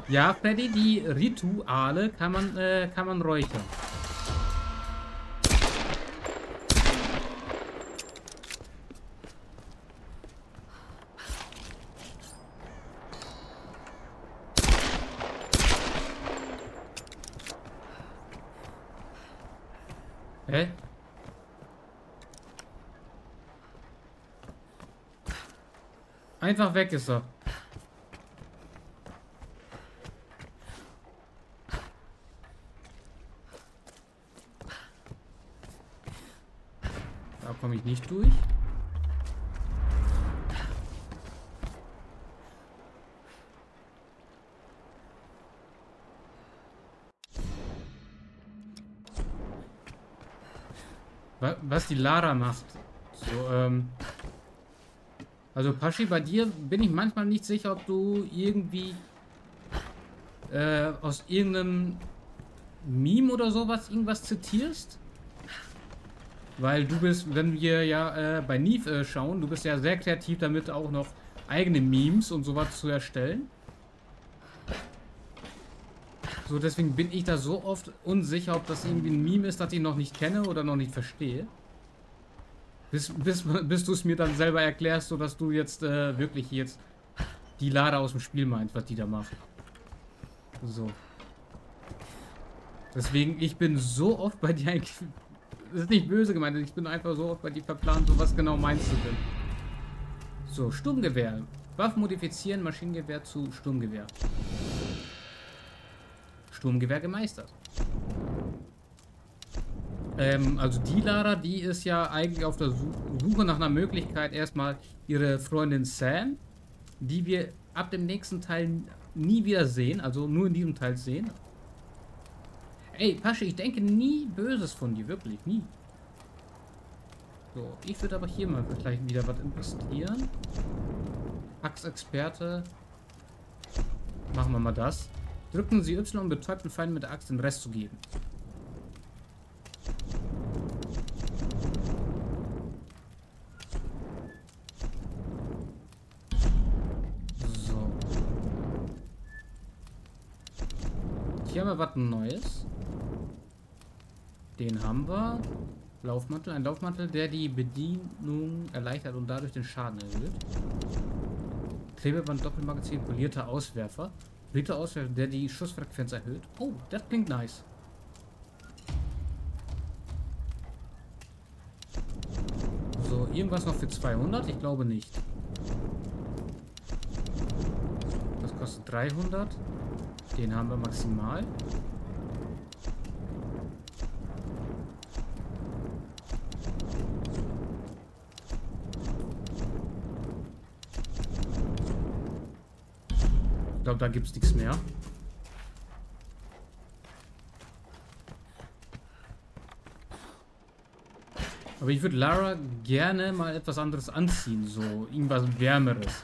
Ja, Freddy, die Rituale kann man, äh, kann man räuchern. Hä? Einfach weg ist er. Komme ich nicht durch? Was die Lara macht. So, ähm also Paschi, bei dir bin ich manchmal nicht sicher, ob du irgendwie äh, aus irgendeinem Meme oder sowas irgendwas zitierst. Weil du bist, wenn wir ja äh, bei Neve äh, schauen, du bist ja sehr kreativ damit, auch noch eigene Memes und sowas zu erstellen. So, deswegen bin ich da so oft unsicher, ob das irgendwie ein Meme ist, das ich noch nicht kenne oder noch nicht verstehe. Bis, bis, bis du es mir dann selber erklärst, sodass du jetzt äh, wirklich jetzt die Lara aus dem Spiel meinst, was die da macht. So. Deswegen, ich bin so oft bei dir eigentlich... Das ist nicht böse gemeint, ich bin einfach so oft bei dir verplant, so was genau meinst du denn? So, Sturmgewehr. Waffen modifizieren, Maschinengewehr zu Sturmgewehr. Sturmgewehr gemeistert. Ähm, also die Lara, die ist ja eigentlich auf der Suche nach einer Möglichkeit, erstmal ihre Freundin Sam, die wir ab dem nächsten Teil nie wieder sehen, also nur in diesem Teil sehen. Ey, Paschi, ich denke nie Böses von dir, wirklich, nie. So, ich würde aber hier mal gleich wieder was investieren. Axt-Experte. Machen wir mal das. Drücken Sie Y, um betäubten Feind mit der Axt den Rest zu geben. So. Hier haben wir was Neues. Den haben wir. Laufmantel. Ein Laufmantel, der die Bedienung erleichtert und dadurch den Schaden erhöht. Klebeband, Doppelmagazin, polierter Auswerfer. Polierter Auswerfer, der die Schussfrequenz erhöht. Oh, das klingt nice. So, irgendwas noch für zweihundert? Ich glaube nicht. Das kostet dreihundert. Den haben wir maximal. Ich glaube, da gibt es nichts mehr. Aber ich würde Lara gerne mal etwas anderes anziehen. So, irgendwas Wärmeres.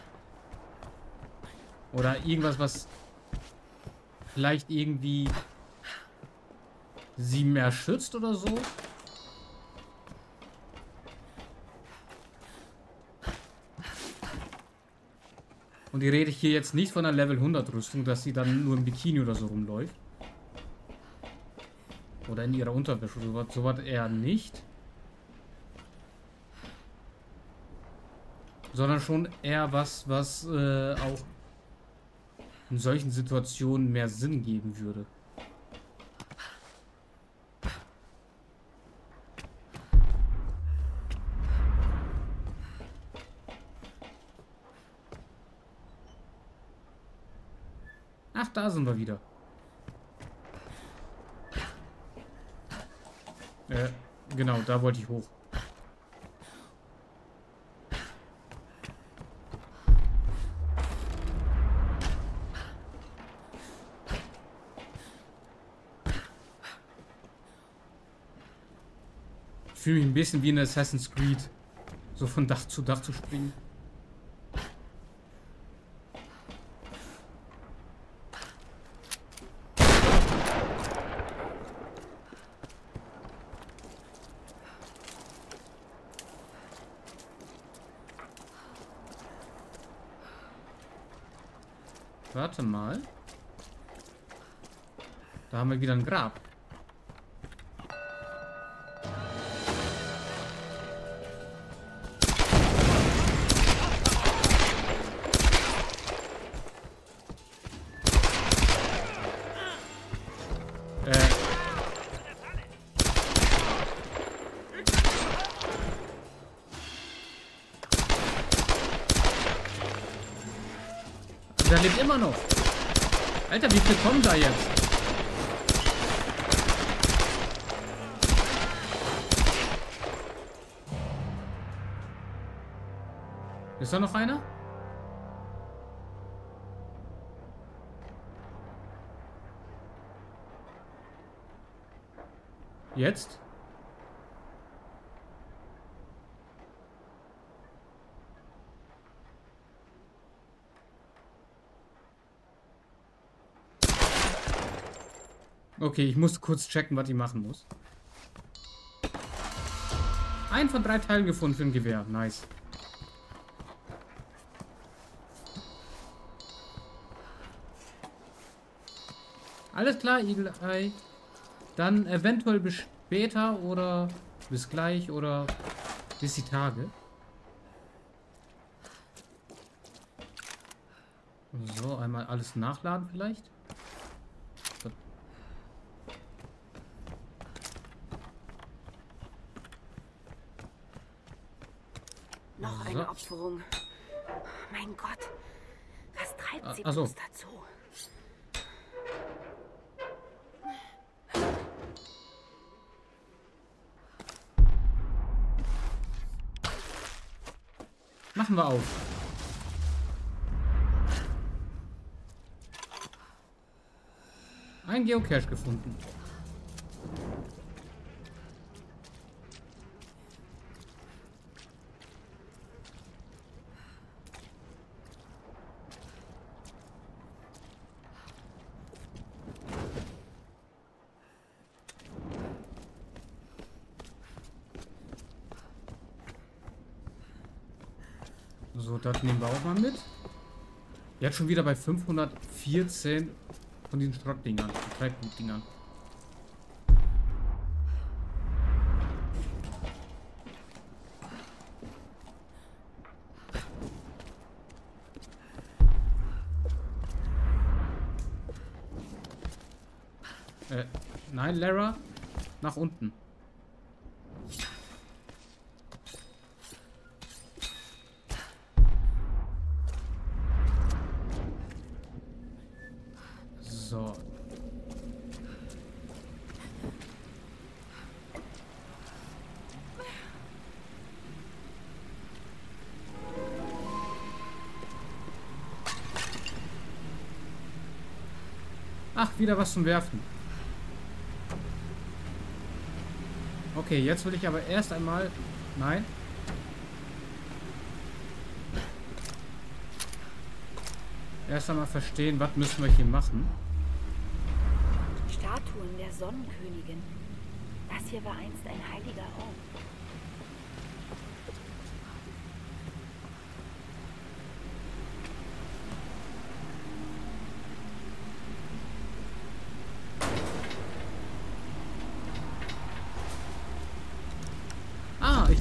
Oder irgendwas, was vielleicht irgendwie sie mehr schützt oder so. Und ich rede hier jetzt nicht von einer Level hundert Rüstung, dass sie dann nur im Bikini oder so rumläuft. Oder in ihrer Unterwäsche oder sowas. Sowas eher nicht. Sondern schon eher was, was äh, auch in solchen Situationen mehr Sinn geben würde. Da sind wir wieder. Äh, genau, da wollte ich hoch. Ich fühle mich ein bisschen wie in Assassin's Creed. So von Dach zu Dach zu springen. Warte mal. Da haben wir wieder ein Grab. Äh. Da lebt immer noch. Alter, wie viel kommen da jetzt? Ist da noch einer? Jetzt? Okay, ich muss kurz checken, was ich machen muss. einen von drei Teilen gefunden für ein Gewehr. Nice. Alles klar, Eagle-Eye. Dann eventuell bis später oder bis gleich oder bis die Tage. So, einmal alles nachladen vielleicht. Noch eine Opferung. Mein Gott. Was treibt sie uns dazu? Machen wir auf. Ein Geocache gefunden. So, das nehmen wir auch mal mit. Jetzt schon wieder bei fünfhundertvierzehn von diesen Schrottdingern, Treibgutdingern. Äh, nein, Lara, nach unten. Wieder was zum Werfen. Okay, jetzt will ich aber erst einmal... Nein. Erst einmal verstehen, was müssen wir hier machen. Statuen der Sonnenkönigin. Das hier war einst ein heiliger Ort.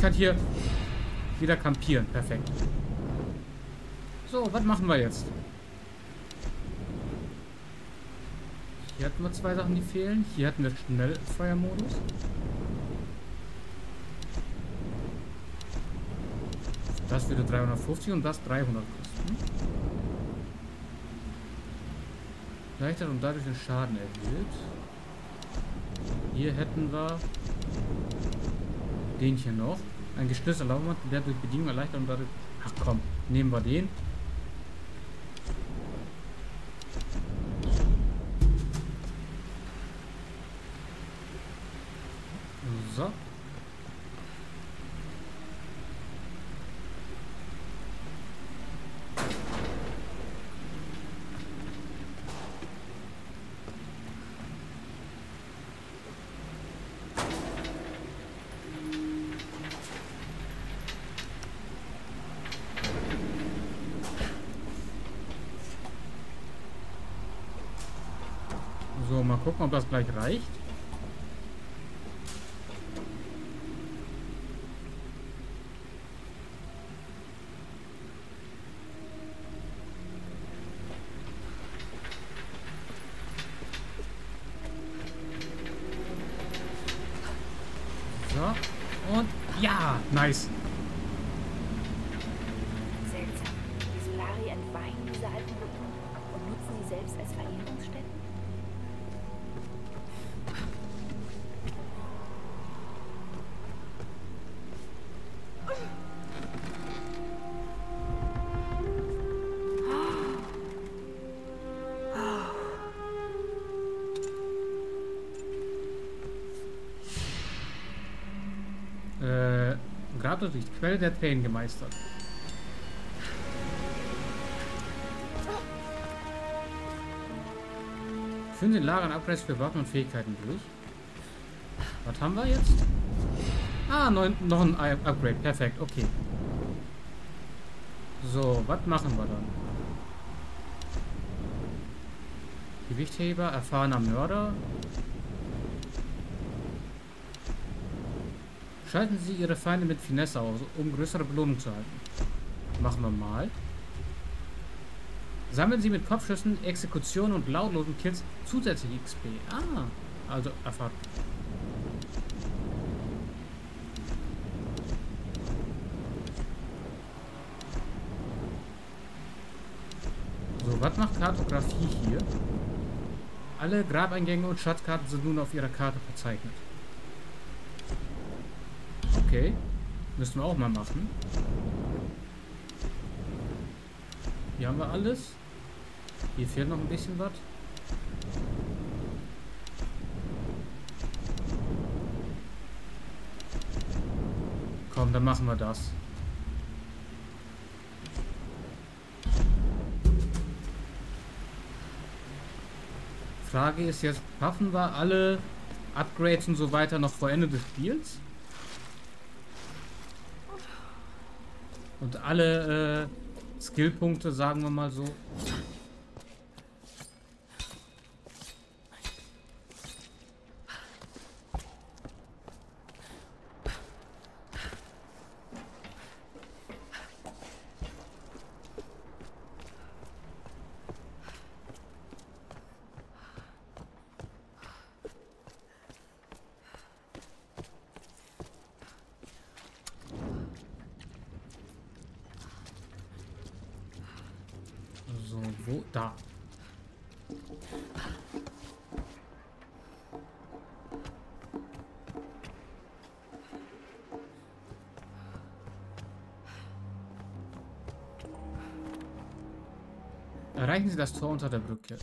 Kann hier wieder kampieren. Perfekt. So, was machen wir jetzt? Hier hatten wir zwei Sachen, die fehlen. Hier hatten wir Schnellfeuermodus. Das würde dreihundertfünfzig und das dreihundert kosten. Leichter und dadurch den Schaden erhöht. Hier hätten wir den hier noch. Ein geschlüsselter Laufmann, der durch Bedienung erleichtert und dadurch... Ach komm, nehmen wir den. So. Mal gucken, ob das gleich reicht. So. Und ja, nice. Seltsam. Die Solari entweihen diese alten Rücken und nutzen sie selbst als Verehrungsstätten. Durch die Quelle der Tränen gemeistert. Führen den Lagern Abreiß für Waffen und Fähigkeiten durch. Was haben wir jetzt? Ah, neun, noch ein Upgrade. Perfekt, okay. So, was machen wir dann? Gewichtheber, erfahrener Mörder. Schalten Sie Ihre Feinde mit Finesse aus, um größere Belohnung zu erhalten. Machen wir mal. Sammeln Sie mit Kopfschüssen, Exekutionen und lautlosen Kills zusätzliche X P. Ah, also erfahren. So, was macht Kartografie hier? Alle Grabeingänge und Schatzkarten sind nun auf Ihrer Karte verzeichnet. Okay, müssen wir auch mal machen. Hier haben wir alles. Hier fehlt noch ein bisschen was. Komm, dann machen wir das. Frage ist jetzt, schaffen wir alle Upgrades und so weiter noch vor Ende des Spiels? Und alle äh, Skillpunkte, sagen wir mal so. Wo? Da. Erreichen Sie das Tor unter der Brücke.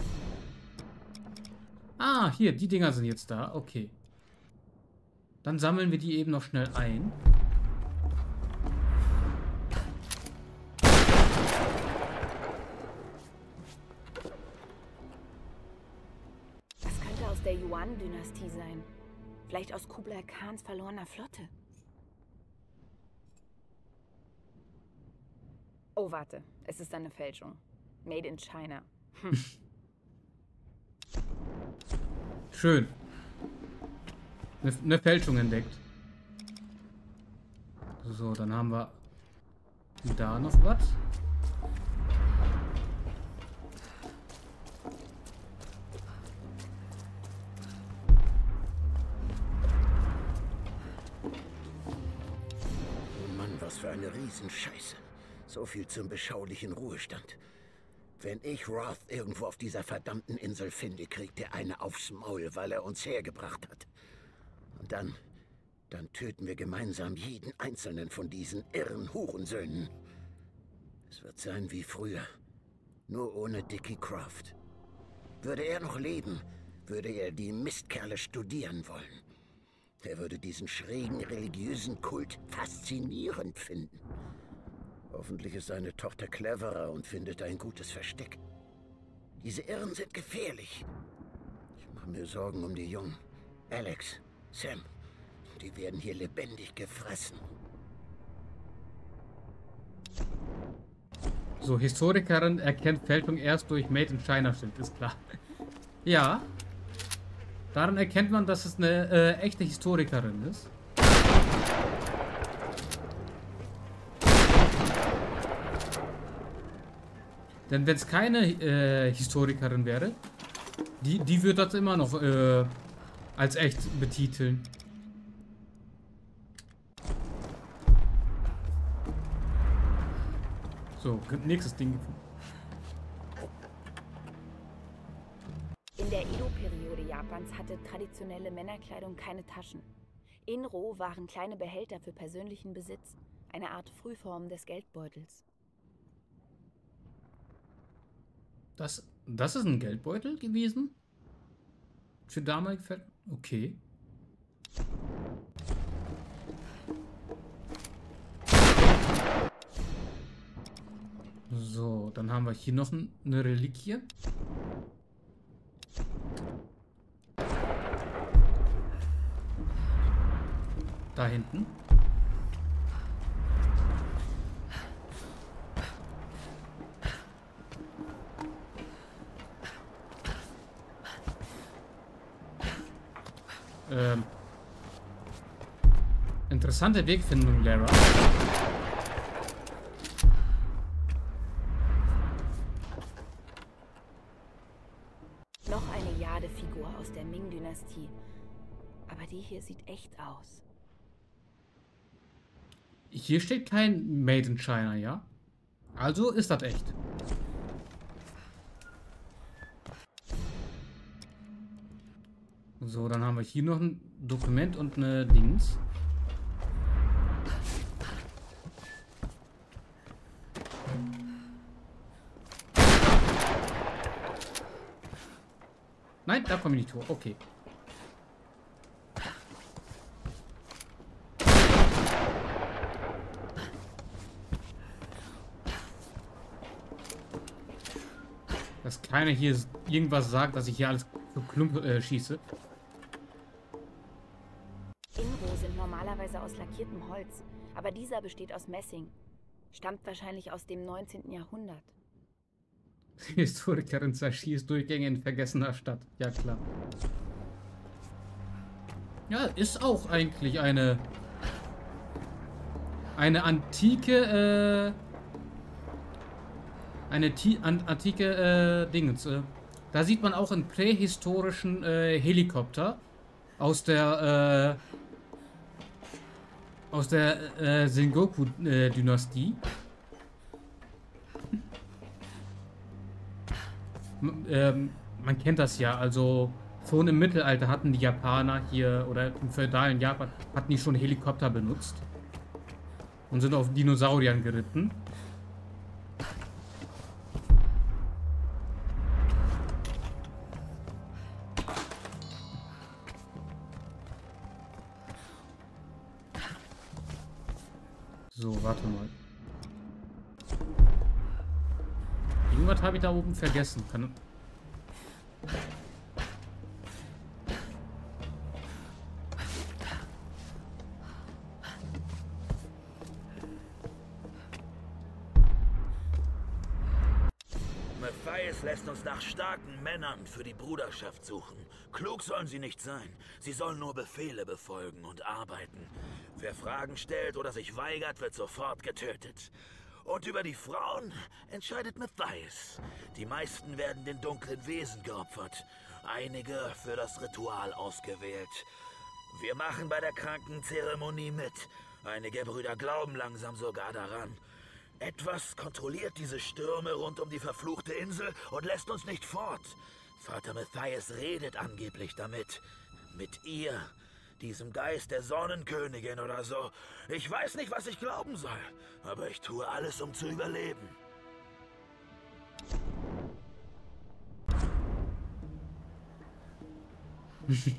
Ah, hier, die Dinger sind jetzt da. Okay. Dann sammeln wir die eben noch schnell ein. Yuan-Dynastie sein. Vielleicht aus Kublai Khans verlorener Flotte. Oh, warte. Es ist eine Fälschung. Made in China. Hm. Schön. Eine, eine Fälschung entdeckt. So, dann haben wir da noch was. Scheiße. So viel zum beschaulichen Ruhestand. Wenn ich Roth irgendwo auf dieser verdammten Insel finde, kriegt er eine aufs Maul, weil er uns hergebracht hat. Und dann, dann töten wir gemeinsam jeden einzelnen von diesen irren Hurensöhnen. Es wird sein wie früher, nur ohne Dickie Croft. Würde er noch leben, würde er die Mistkerle studieren wollen. Er würde diesen schrägen religiösen Kult faszinierend finden. Hoffentlich ist seine Tochter cleverer und findet ein gutes Versteck. Diese Irren sind gefährlich. Ich mache mir Sorgen um die Jungen. Alex, Sam, die werden hier lebendig gefressen. So, Historikerin erkennt Fälschung erst durch Made in China-Schild, ist klar. Ja. Daran erkennt man, dass es eine äh, echte Historikerin ist. Denn wenn es keine äh, Historikerin wäre, die, die würde das immer noch äh, als echt betiteln. So, nächstes Ding. In der Edo-Periode Japans hatte traditionelle Männerkleidung keine Taschen. Inro waren kleine Behälter für persönlichen Besitz, eine Art Frühform des Geldbeutels. Das, das ist ein Geldbeutel gewesen? Für damalige Fälle? Okay. So, dann haben wir hier noch eine Reliquie. Da hinten. Ähm. Interessante Wegfindung, Lara. Noch eine Jadefigur aus der Ming-Dynastie. Aber die hier sieht echt aus. Hier steht kein Made in China, ja? Also ist das echt. So, dann haben wir hier noch ein Dokument und eine Dings. Nein, da komme ich nicht hoch. Okay. Dass keiner hier irgendwas sagt, dass ich hier alles so klump äh, schieße. Normalerweise aus lackiertem Holz, aber dieser besteht aus Messing. Stammt wahrscheinlich aus dem neunzehnten Jahrhundert. Historikerin zerschießt Durchgänge in vergessener Stadt. Ja, klar. Ja, ist auch eigentlich eine... Eine antike... Äh, eine T an antike äh, Dingens. Äh. Da sieht man auch einen prähistorischen äh, Helikopter aus der... Äh, Aus der äh, Sengoku-Dynastie. Ähm, man kennt das ja. Also schon im Mittelalter hatten die Japaner hier, oder im feudalen Japan, hatten die schon Helikopter benutzt. Und sind auf Dinosauriern geritten. So, warte mal. Irgendwas habe ich da oben vergessen. Kann... Matthias lässt uns nach starken Männern für die Bruderschaft suchen. Klug sollen sie nicht sein. Sie sollen nur Befehle befolgen und arbeiten. Wer Fragen stellt oder sich weigert, wird sofort getötet. Und über die Frauen entscheidet Matthias. Die meisten werden den dunklen Wesen geopfert. Einige für das Ritual ausgewählt. Wir machen bei der Krankenzeremonie mit. Einige Brüder glauben langsam sogar daran. Etwas kontrolliert diese Stürme rund um die verfluchte Insel und lässt uns nicht fort. Vater Matthias redet angeblich damit. Mit ihr. Diesem Geist der Sonnenkönigin oder so. Ich weiß nicht, was ich glauben soll, aber ich tue alles, um zu überleben.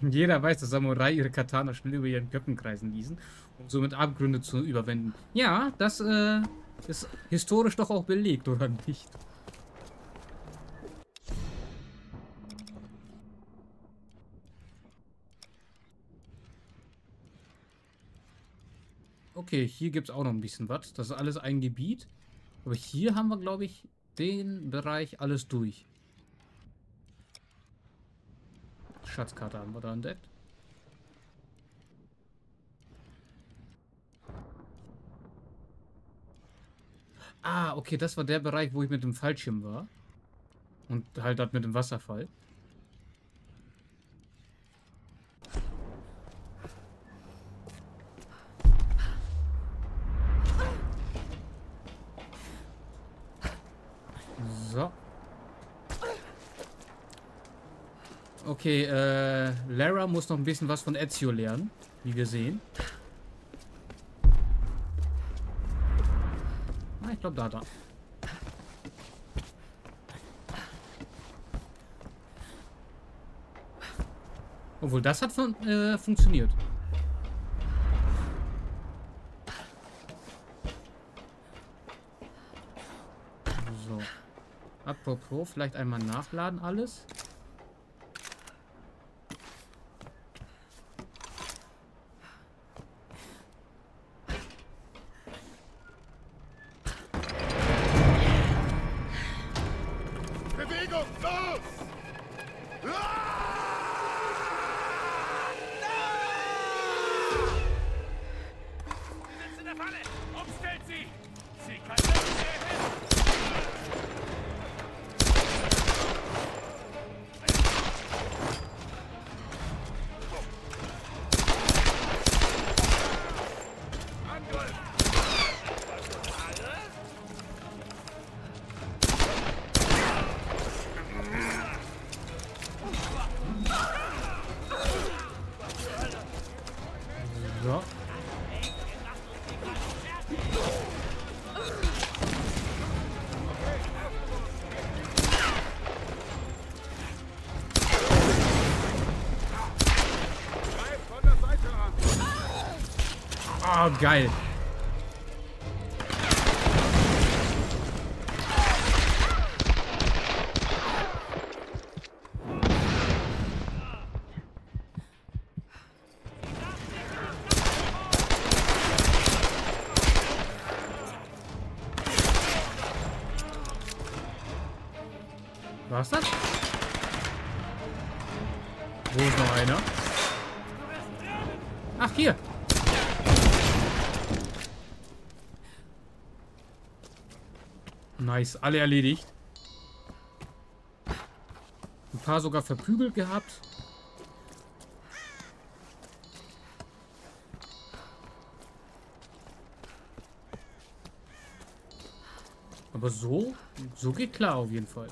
Jeder weiß, dass Samurai ihre Katana schnell über ihren Köpfen kreisen ließen, um somit Abgründe zu überwinden. Ja, das äh, ist historisch doch auch belegt, oder nicht? Okay, hier gibt es auch noch ein bisschen was. Das ist alles ein Gebiet. Aber hier haben wir, glaube ich, den Bereich alles durch. Schatzkarte haben wir da entdeckt. Ah, okay, das war der Bereich, wo ich mit dem Fallschirm war. Und halt das mit dem Wasserfall. Okay, äh, Lara muss noch ein bisschen was von Ezio lernen, wie wir sehen. Ah, ich glaube da, da. Obwohl, das hat fun äh, funktioniert. So. Apropos, vielleicht einmal nachladen alles. Oh, geil. Was ist das? Wo ist noch einer? Ach, hier. Nice, alle erledigt. Ein paar sogar verprügelt gehabt. Aber so, so geht klar auf jeden Fall.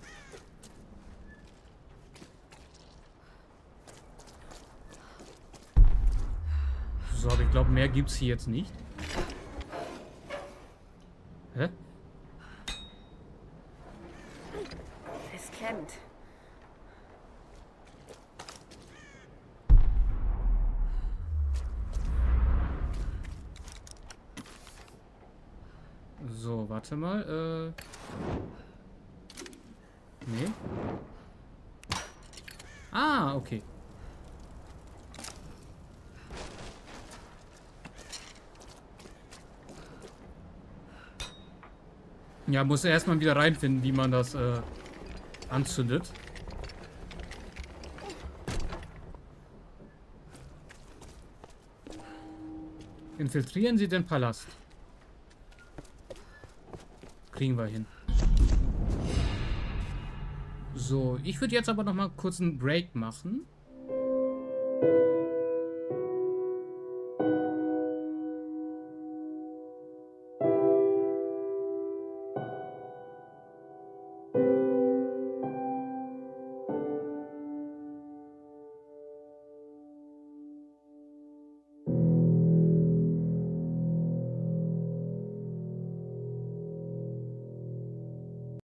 So, aber ich glaube, mehr gibt es hier jetzt nicht. Hä? Es kämmt. So, warte mal. Äh. Nee. Ah, okay. Ja, muss erstmal wieder reinfinden, wie man das äh, anzündet. Infiltrieren Sie den Palast. Kriegen wir hin. So, ich würde jetzt aber noch mal kurz einen Break machen.